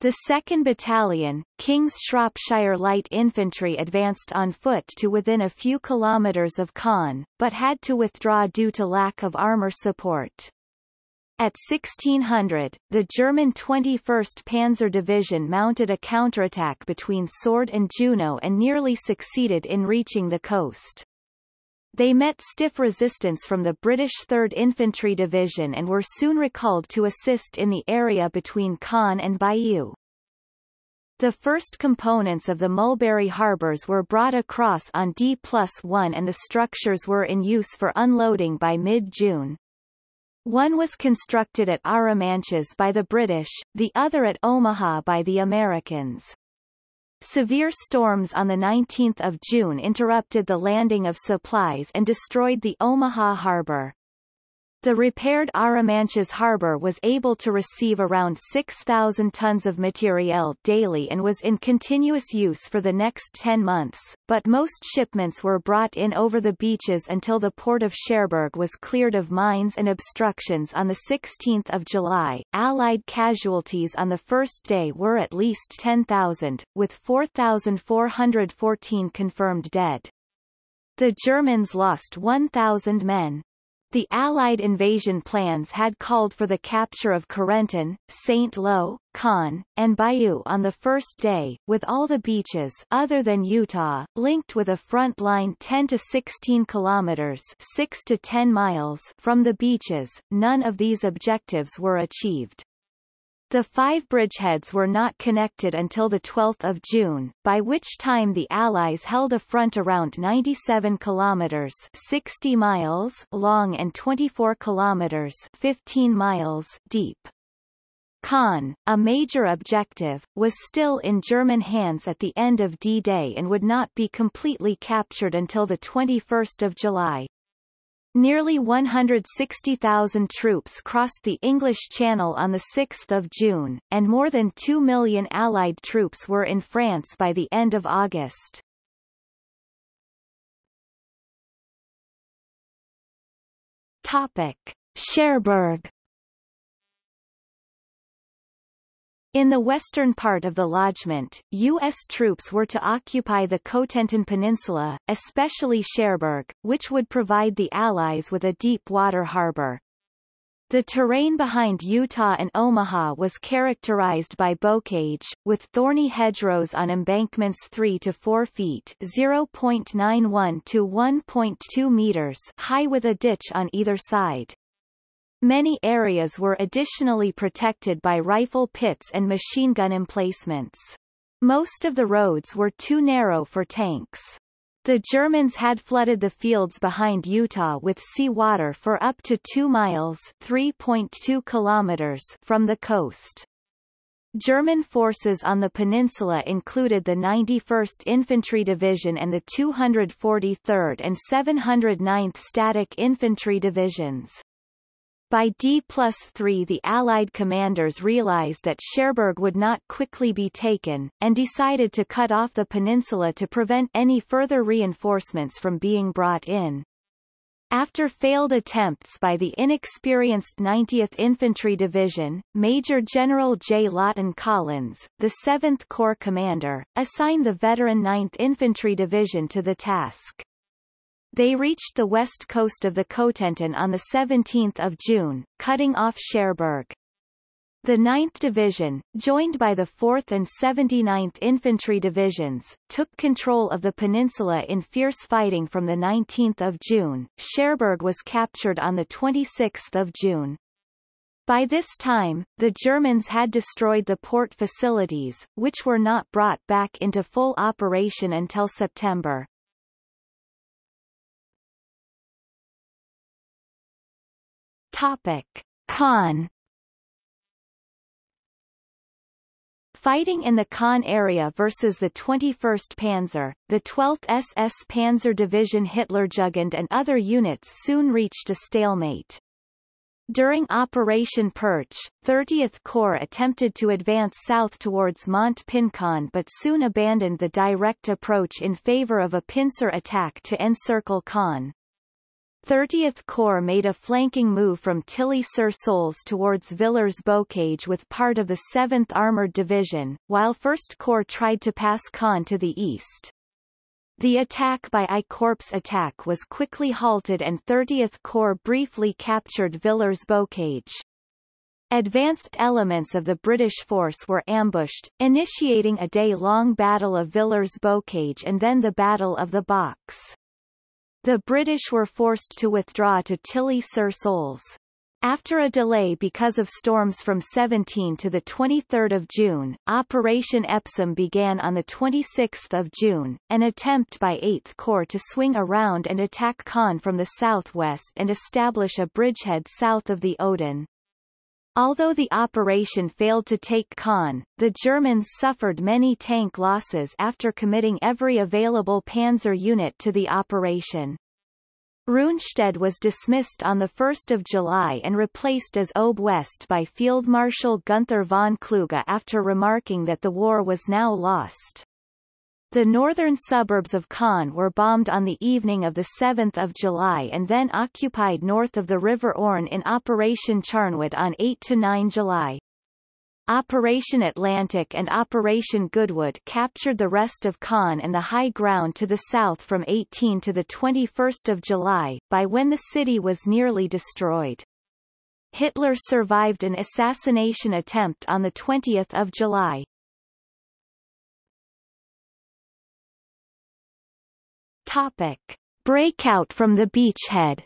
The 2nd Battalion, King's Shropshire Light Infantry advanced on foot to within a few kilometres of Caen, but had to withdraw due to lack of armour support. At 1600, the German 21st Panzer Division mounted a counterattack between Sword and Juneau and nearly succeeded in reaching the coast. They met stiff resistance from the British 3rd Infantry Division and were soon recalled to assist in the area between Caen and Bayeux. The first components of the Mulberry Harbors were brought across on D+1 and the structures were in use for unloading by mid-June. One was constructed at Arromanches by the British, the other at Omaha by the Americans. Severe storms on 19 June interrupted the landing of supplies and destroyed the Omaha harbor. The repaired Arromanches harbor was able to receive around 6,000 tons of materiel daily and was in continuous use for the next 10 months, but most shipments were brought in over the beaches until the port of Cherbourg was cleared of mines and obstructions on 16 July. Allied casualties on the first day were at least 10,000, with 4,414 confirmed dead. The Germans lost 1,000 men. The Allied invasion plans had called for the capture of Corentin, Saint-Lô, Caen, and Bayeux on the first day, with all the beaches other than Utah linked with a front line 10 to 16 kilometers (6 to 10 miles) from the beaches. None of these objectives were achieved. The 5 bridgeheads were not connected until 12 June, by which time the Allies held a front around 97 kilometers 60 miles long and 24 kilometers 15 miles deep. Caen, a major objective, was still in German hands at the end of D-Day and would not be completely captured until 21 July. Nearly 160,000 troops crossed the English Channel on 6 June, and more than 2 million Allied troops were in France by the end of August. Topic: Cherbourg. In the western part of the lodgment, U.S. troops were to occupy the Cotentin Peninsula, especially Cherbourg, which would provide the Allies with a deep-water harbor. The terrain behind Utah and Omaha was characterized by bocage, with thorny hedgerows on embankments 3 to 4 feet (0.91 to 1.2 meters) high with a ditch on either side. Many areas were additionally protected by rifle pits and machine gun emplacements. Most of the roads were too narrow for tanks. The Germans had flooded the fields behind Utah with seawater for up to 2 miles (3.2 kilometers) from the coast. German forces on the peninsula included the 91st Infantry Division and the 243rd and 709th Static Infantry Divisions. By D+3 the Allied commanders realized that Cherbourg would not quickly be taken, and decided to cut off the peninsula to prevent any further reinforcements from being brought in. After failed attempts by the inexperienced 90th Infantry Division, Major General J. Lawton Collins, the 7th Corps commander, assigned the veteran 9th Infantry Division to the task. They reached the west coast of the Cotentin on 17 June, cutting off Cherbourg. The 9th Division, joined by the 4th and 79th Infantry Divisions, took control of the peninsula in fierce fighting from 19 June. Cherbourg was captured on 26 June. By this time, the Germans had destroyed the port facilities, which were not brought back into full operation until September. Topic: Caen. Fighting in the Caen area versus the 21st Panzer, the 12th SS Panzer Division Hitlerjugend and other units soon reached a stalemate. During Operation Perch, 30th Corps attempted to advance south towards Mont-Pincon but soon abandoned the direct approach in favor of a pincer attack to encircle Caen. 30th Corps made a flanking move from Tilly-sur-Solze towards Villers-Bocage with part of the 7th Armoured Division, while 1st Corps tried to pass Caen to the east. The attack by I Corps' attack was quickly halted and 30th Corps briefly captured Villers-Bocage. Advanced elements of the British force were ambushed, initiating a day-long Battle of Villers-Bocage and then the Battle of the Box. The British were forced to withdraw to Tilly-sur-Solze. After a delay because of storms from 17 to 23 June, Operation Epsom began on 26 June, an attempt by 8th Corps to swing around and attack Caen from the southwest and establish a bridgehead south of the Odon. Although the operation failed to take Caen, the Germans suffered many tank losses after committing every available panzer unit to the operation. Rundstedt was dismissed on 1 July and replaced as Oberst by Field Marshal Gunther von Kluge after remarking that the war was now lost. The northern suburbs of Caen were bombed on the evening of 7 July and then occupied north of the River Orne in Operation Charnwood on 8–9 July. Operation Atlantic and Operation Goodwood captured the rest of Caen and the high ground to the south from 18 to 21 July, by when the city was nearly destroyed. Hitler survived an assassination attempt on 20 July. Topic: Breakout from the beachhead.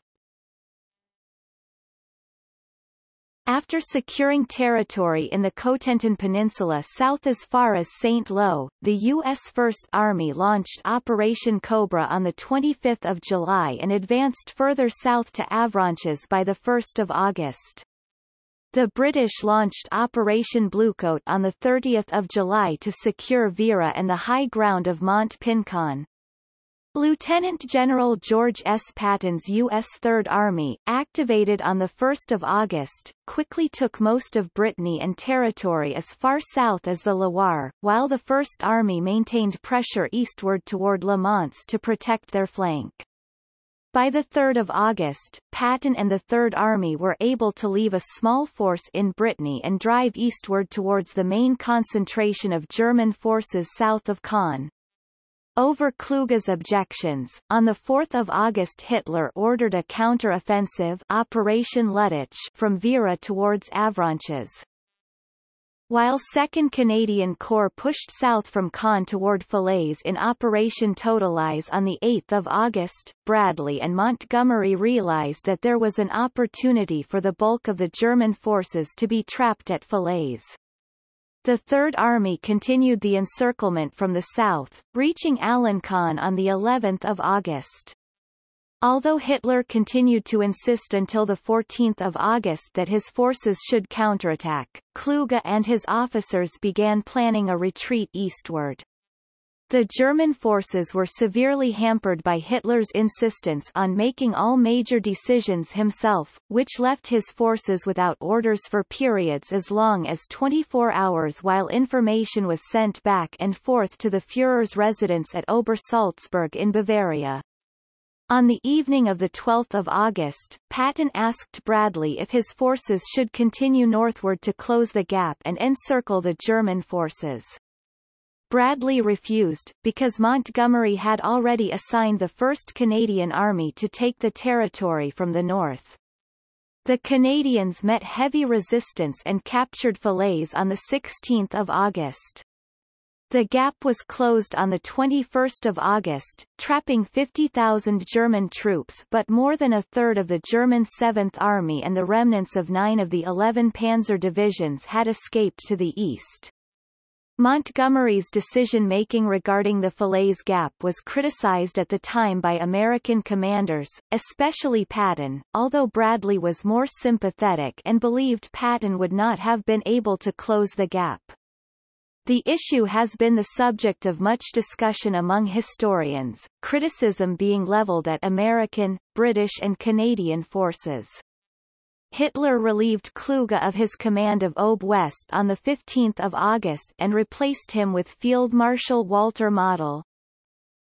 After securing territory in the Cotentin Peninsula south as far as St. Lo, the U.S. First Army launched Operation Cobra on 25 July and advanced further south to Avranches by 1 August. The British launched Operation Bluecoat on 30 July to secure Vera and the high ground of Mont-Pincon. Lieutenant General George S. Patton's U.S. Third Army, activated on 1 August, quickly took most of Brittany and territory as far south as the Loire, while the First Army maintained pressure eastward toward Le Mans to protect their flank. By 3 August, Patton and the Third Army were able to leave a small force in Brittany and drive eastward towards the main concentration of German forces south of Caen. Over Kluge's objections, on 4 August Hitler ordered a counter-offensive Operation Lettich from Vera towards Avranches. While 2nd Canadian Corps pushed south from Caen toward Falaise in Operation Totalize on 8 August, Bradley and Montgomery realized that there was an opportunity for the bulk of the German forces to be trapped at Falaise. The Third Army continued the encirclement from the south, reaching Alencon on the 11th of August. Although Hitler continued to insist until the 14th of August that his forces should counterattack, Kluge and his officers began planning a retreat eastward. The German forces were severely hampered by Hitler's insistence on making all major decisions himself, which left his forces without orders for periods as long as 24 hours while information was sent back and forth to the Führer's residence at Obersalzburg in Bavaria. On the evening of 12 August, Patton asked Bradley if his forces should continue northward to close the gap and encircle the German forces. Bradley refused, because Montgomery had already assigned the 1st Canadian Army to take the territory from the north. The Canadians met heavy resistance and captured Falaise on 16 August. The gap was closed on 21 August, trapping 50,000 German troops but more than a third of the German 7th Army and the remnants of 9 of the 11 panzer divisions had escaped to the east. Montgomery's decision-making regarding the Falaise Gap was criticized at the time by American commanders, especially Patton, although Bradley was more sympathetic and believed Patton would not have been able to close the gap. The issue has been the subject of much discussion among historians, criticism being leveled at American, British and Canadian forces. Hitler relieved Kluge of his command of Aube West on 15 August and replaced him with Field Marshal Walter Model.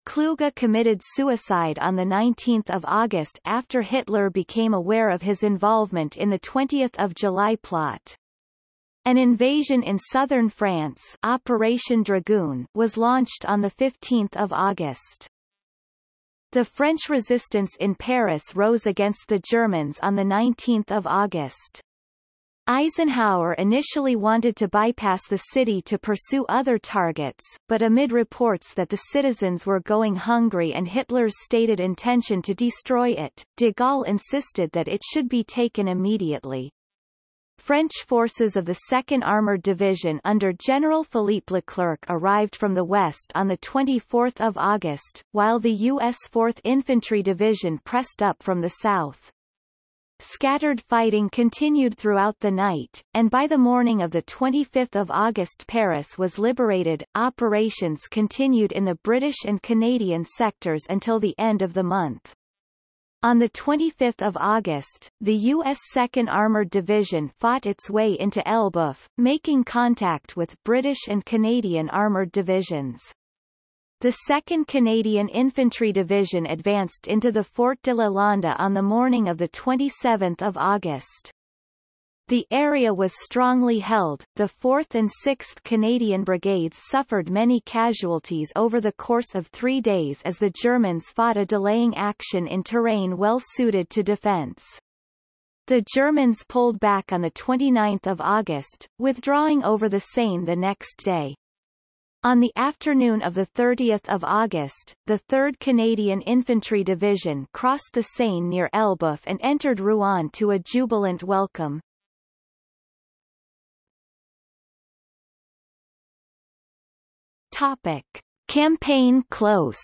Kluge committed suicide on 19 August after Hitler became aware of his involvement in the 20th of July plot. An invasion in southern France, Operation Dragoon, was launched on 15 August. The French resistance in Paris rose against the Germans on 19 August. Eisenhower initially wanted to bypass the city to pursue other targets, but amid reports that the citizens were going hungry and Hitler's stated intention to destroy it, de Gaulle insisted that it should be taken immediately. French forces of the 2nd Armoured Division under General Philippe Leclerc arrived from the west on 24 August, while the U.S. 4th Infantry Division pressed up from the south. Scattered fighting continued throughout the night, and by the morning of 25 August Paris was liberated. Operations continued in the British and Canadian sectors until the end of the month. On 25 August, the U.S. 2nd Armored Division fought its way into Elbeuf, making contact with British and Canadian armored divisions. The 2nd Canadian Infantry Division advanced into the Fort de la Londe on the morning of 27 August. The area was strongly held. The 4th and 6th Canadian Brigades suffered many casualties over the course of 3 days as the Germans fought a delaying action in terrain well suited to defense. The Germans pulled back on 29 August, withdrawing over the Seine the next day. On the afternoon of 30 August, the 3rd Canadian Infantry Division crossed the Seine near Elbeuf and entered Rouen to a jubilant welcome. Topic. Campaign close.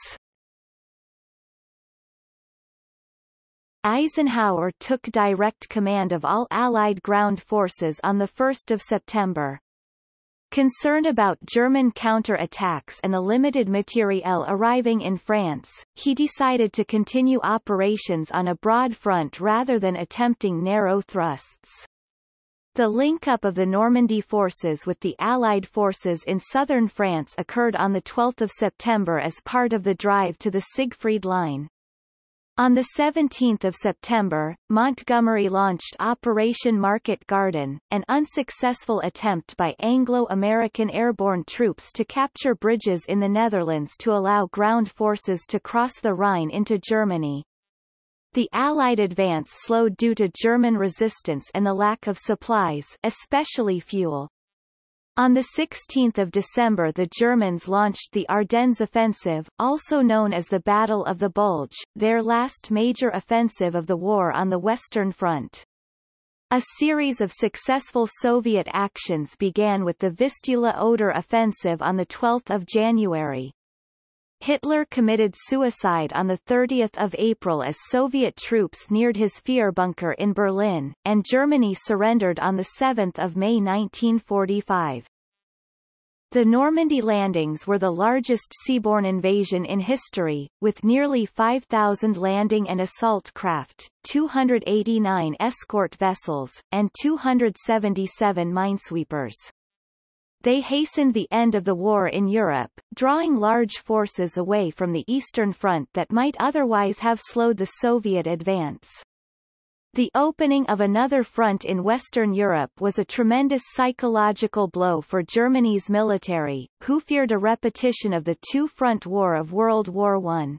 Eisenhower took direct command of all Allied ground forces on 1 September. Concerned about German counter-attacks and the limited materiel arriving in France, he decided to continue operations on a broad front rather than attempting narrow thrusts. The link-up of the Normandy forces with the Allied forces in southern France occurred on 12 September as part of the drive to the Siegfried Line. On 17 September, Montgomery launched Operation Market Garden, an unsuccessful attempt by Anglo-American airborne troops to capture bridges in the Netherlands to allow ground forces to cross the Rhine into Germany. The Allied advance slowed due to German resistance and the lack of supplies, especially fuel. On 16 December the Germans launched the Ardennes Offensive, also known as the Battle of the Bulge, their last major offensive of the war on the Western Front. A series of successful Soviet actions began with the Vistula-Oder Offensive on 12 January. Hitler committed suicide on 30 April as Soviet troops neared his Führerbunker in Berlin, and Germany surrendered on 7 May 1945. The Normandy landings were the largest seaborne invasion in history, with nearly 5,000 landing and assault craft, 289 escort vessels, and 277 minesweepers. They hastened the end of the war in Europe, drawing large forces away from the Eastern Front that might otherwise have slowed the Soviet advance. The opening of another front in Western Europe was a tremendous psychological blow for Germany's military, who feared a repetition of the two-front war of World War I.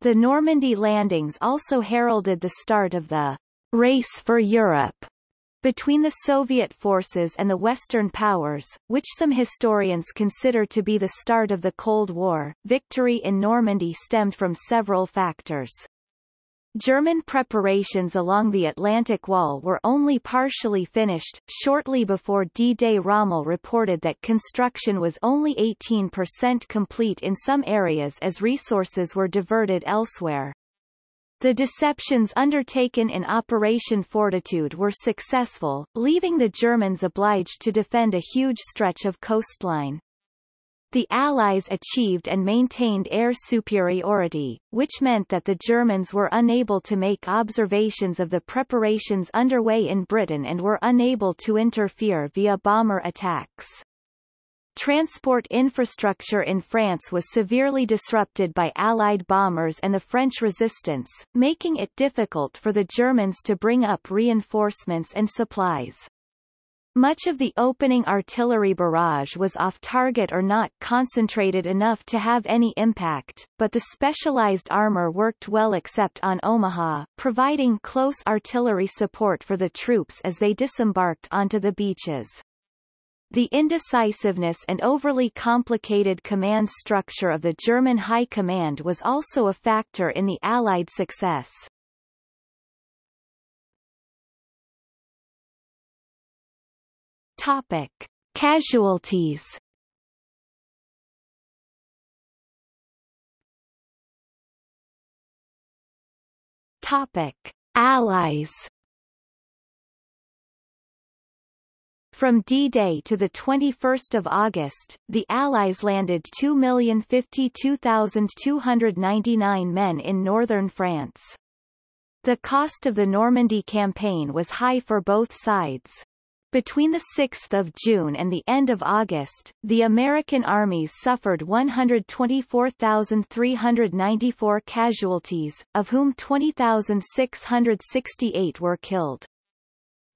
The Normandy landings also heralded the start of the race for Europe between the Soviet forces and the Western powers, which some historians consider to be the start of the Cold War. Victory in Normandy stemmed from several factors. German preparations along the Atlantic Wall were only partially finished. Shortly before D-Day, Rommel reported that construction was only 18% complete in some areas as resources were diverted elsewhere. The deceptions undertaken in Operation Fortitude were successful, leaving the Germans obliged to defend a huge stretch of coastline. The Allies achieved and maintained air superiority, which meant that the Germans were unable to make observations of the preparations underway in Britain and were unable to interfere via bomber attacks. Transport infrastructure in France was severely disrupted by Allied bombers and the French resistance, making it difficult for the Germans to bring up reinforcements and supplies. Much of the opening artillery barrage was off-target or not concentrated enough to have any impact, but the specialized armor worked well except on Omaha, providing close artillery support for the troops as they disembarked onto the beaches. The indecisiveness and overly complicated command structure of the German High Command was also a factor in the Allied success. Topic: Casualties. Topic: Allies. From D-Day to 21 August, the Allies landed 2,052,299 men in northern France. The cost of the Normandy campaign was high for both sides. Between 6 June and the end of August, the American armies suffered 124,394 casualties, of whom 20,668 were killed.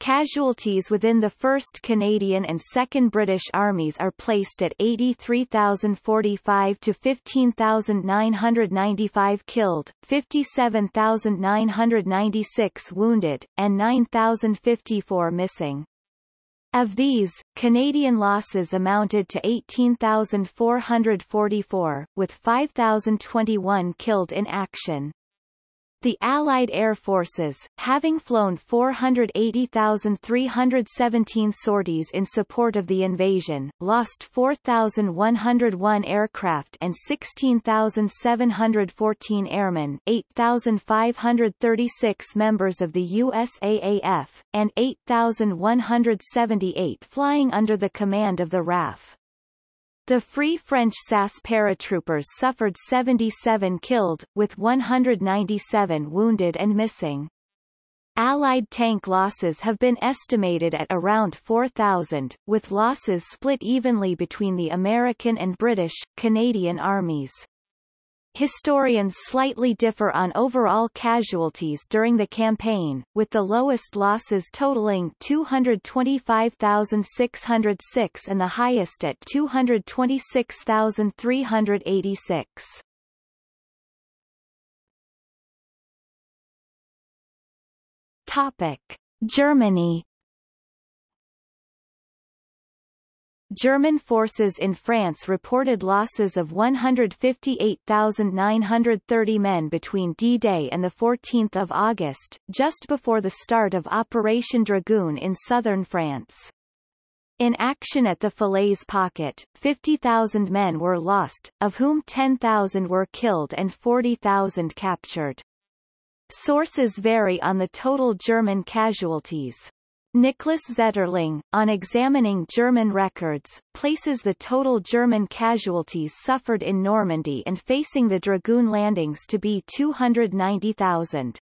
Casualties within the 1st Canadian and 2nd British Armies are placed at 83,045 to 15,995 killed, 57,996 wounded, and 9,054 missing. Of these, Canadian losses amounted to 18,444, with 5,021 killed in action. The Allied air forces, having flown 480,317 sorties in support of the invasion, lost 4,101 aircraft and 16,714 airmen, 8,536 members of the USAAF, and 8,178 flying under the command of the RAF. The Free French SAS paratroopers suffered 77 killed, with 197 wounded and missing. Allied tank losses have been estimated at around 4,000, with losses split evenly between the American and British, Canadian armies. Historians slightly differ on overall casualties during the campaign, with the lowest losses totaling 225,606 and the highest at 226,386. Topic: Germany. German forces in France reported losses of 158,930 men between D-Day and 14 August, just before the start of Operation Dragoon in southern France. In action at the Falaise Pocket, 50,000 men were lost, of whom 10,000 were killed and 40,000 captured. Sources vary on the total German casualties. Nicholas Zetterling, on examining German records, places the total German casualties suffered in Normandy and facing the Dragoon landings to be 290,000.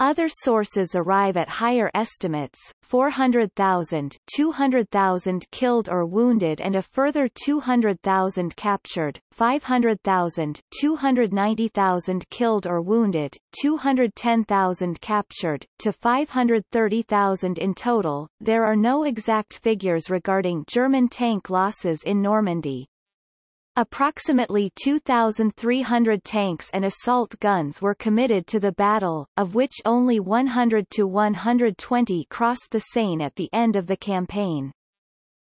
Other sources arrive at higher estimates, 400,000, 200,000 killed or wounded and a further 200,000 captured, 500,000, 290,000 killed or wounded, 210,000 captured, to 530,000 in total. There are no exact figures regarding German tank losses in Normandy. Approximately 2,300 tanks and assault guns were committed to the battle, of which only 100 to 120 crossed the Seine at the end of the campaign.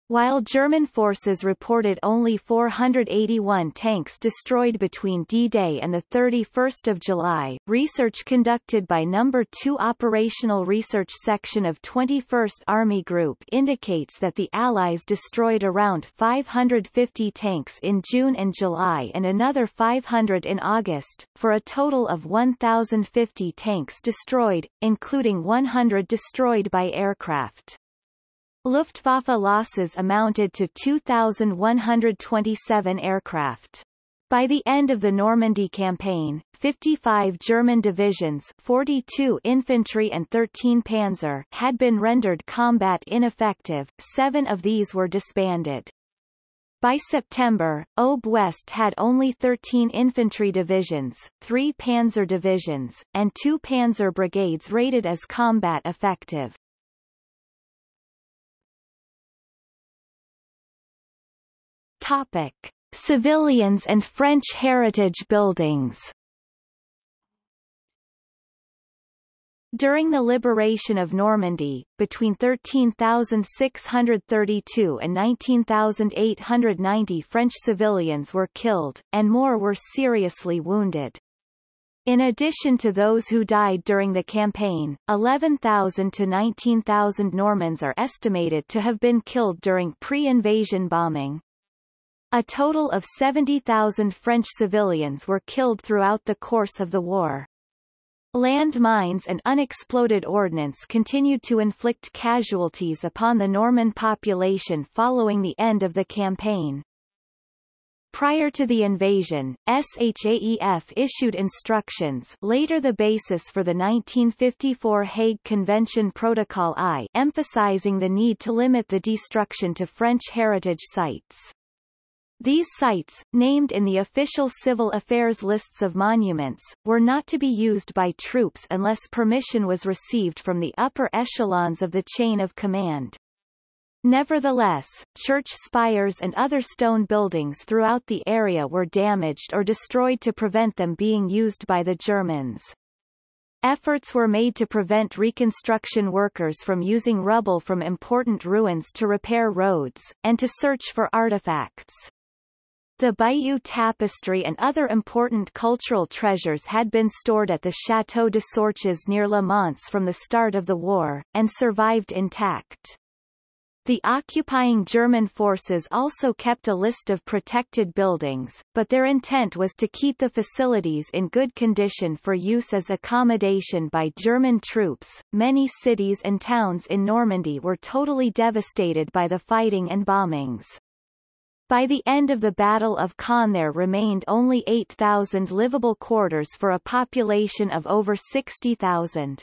While German forces reported only 481 tanks destroyed between D-Day and 31 July, research conducted by No. 2 Operational Research Section of 21st Army Group indicates that the Allies destroyed around 550 tanks in June and July and another 500 in August, for a total of 1,050 tanks destroyed, including 100 destroyed by aircraft. Luftwaffe losses amounted to 2,127 aircraft. By the end of the Normandy campaign, 55 German divisions, 42 infantry and 13 panzer, had been rendered combat ineffective. 7 of these were disbanded. By September, Aube West had only 13 infantry divisions, 3 panzer divisions, and 2 panzer brigades rated as combat effective. Topic: Civilians and French heritage buildings. During the liberation of Normandy, between 13,632 and 19,890 French civilians were killed, and more were seriously wounded. In addition to those who died during the campaign, 11,000 to 19,000 Normans are estimated to have been killed during pre-invasion bombing. A total of 70,000 French civilians were killed throughout the course of the war. Land mines and unexploded ordnance continued to inflict casualties upon the Norman population following the end of the campaign. Prior to the invasion, SHAEF issued instructions, later the basis for the 1954 Hague Convention Protocol I, emphasizing the need to limit the destruction to French heritage sites. These sites, named in the official civil affairs lists of monuments, were not to be used by troops unless permission was received from the upper echelons of the chain of command. Nevertheless, church spires and other stone buildings throughout the area were damaged or destroyed to prevent them being used by the Germans. Efforts were made to prevent reconstruction workers from using rubble from important ruins to repair roads, and to search for artifacts. The Bayeux Tapestry and other important cultural treasures had been stored at the Château de Sorches near Le Mans from the start of the war, and survived intact. The occupying German forces also kept a list of protected buildings, but their intent was to keep the facilities in good condition for use as accommodation by German troops. Many cities and towns in Normandy were totally devastated by the fighting and bombings. By the end of the Battle of Caen there remained only 8,000 livable quarters for a population of over 60,000.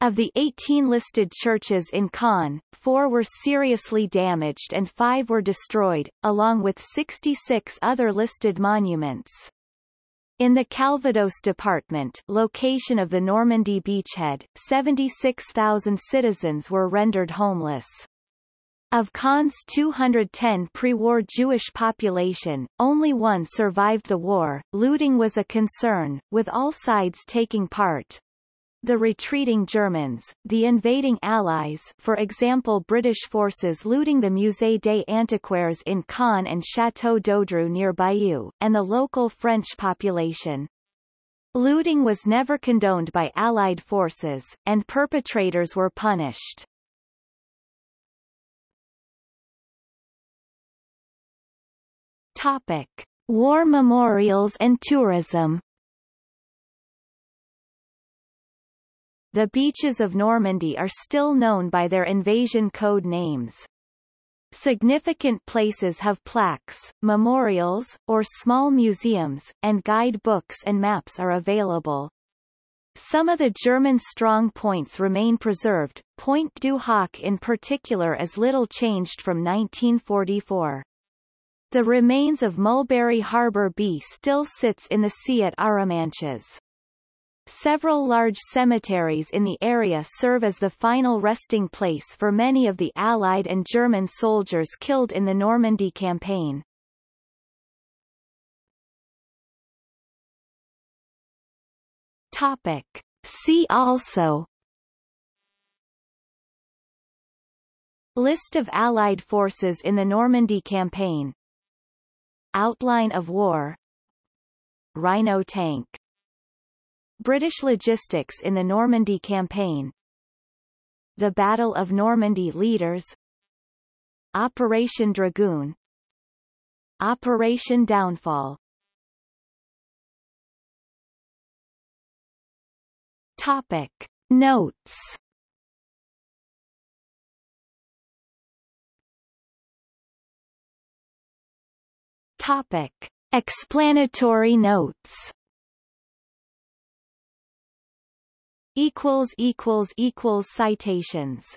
Of the 18 listed churches in Caen, 4 were seriously damaged and 5 were destroyed, along with 66 other listed monuments. In the Calvados department, location of the Normandy beachhead, 76,000 citizens were rendered homeless. Of Caen's 210 pre-war Jewish population, only one survived the war. Looting was a concern, with all sides taking part. The retreating Germans, the invading Allies, for example British forces looting the Musée des Antiquaires in Caen and Château d'Odru near Bayeux, and the local French population. Looting was never condoned by Allied forces, and perpetrators were punished. Topic: War memorials and tourism. The beaches of Normandy are still known by their invasion code names. Significant places have plaques, memorials, or small museums, and guide books and maps are available. Some of the German strong points remain preserved. Pointe du Hoc in particular is little changed from 1944. The remains of Mulberry Harbor B still sits in the sea at Arromanches. Several large cemeteries in the area serve as the final resting place for many of the Allied and German soldiers killed in the Normandy campaign. Topic: See also: List of Allied forces in the Normandy campaign, Outline of war, Rhino tank, British logistics in the Normandy campaign, The Battle of Normandy leaders, Operation Dragoon, Operation Downfall. Topic: Notes. Topic: Explanatory notes. Citations.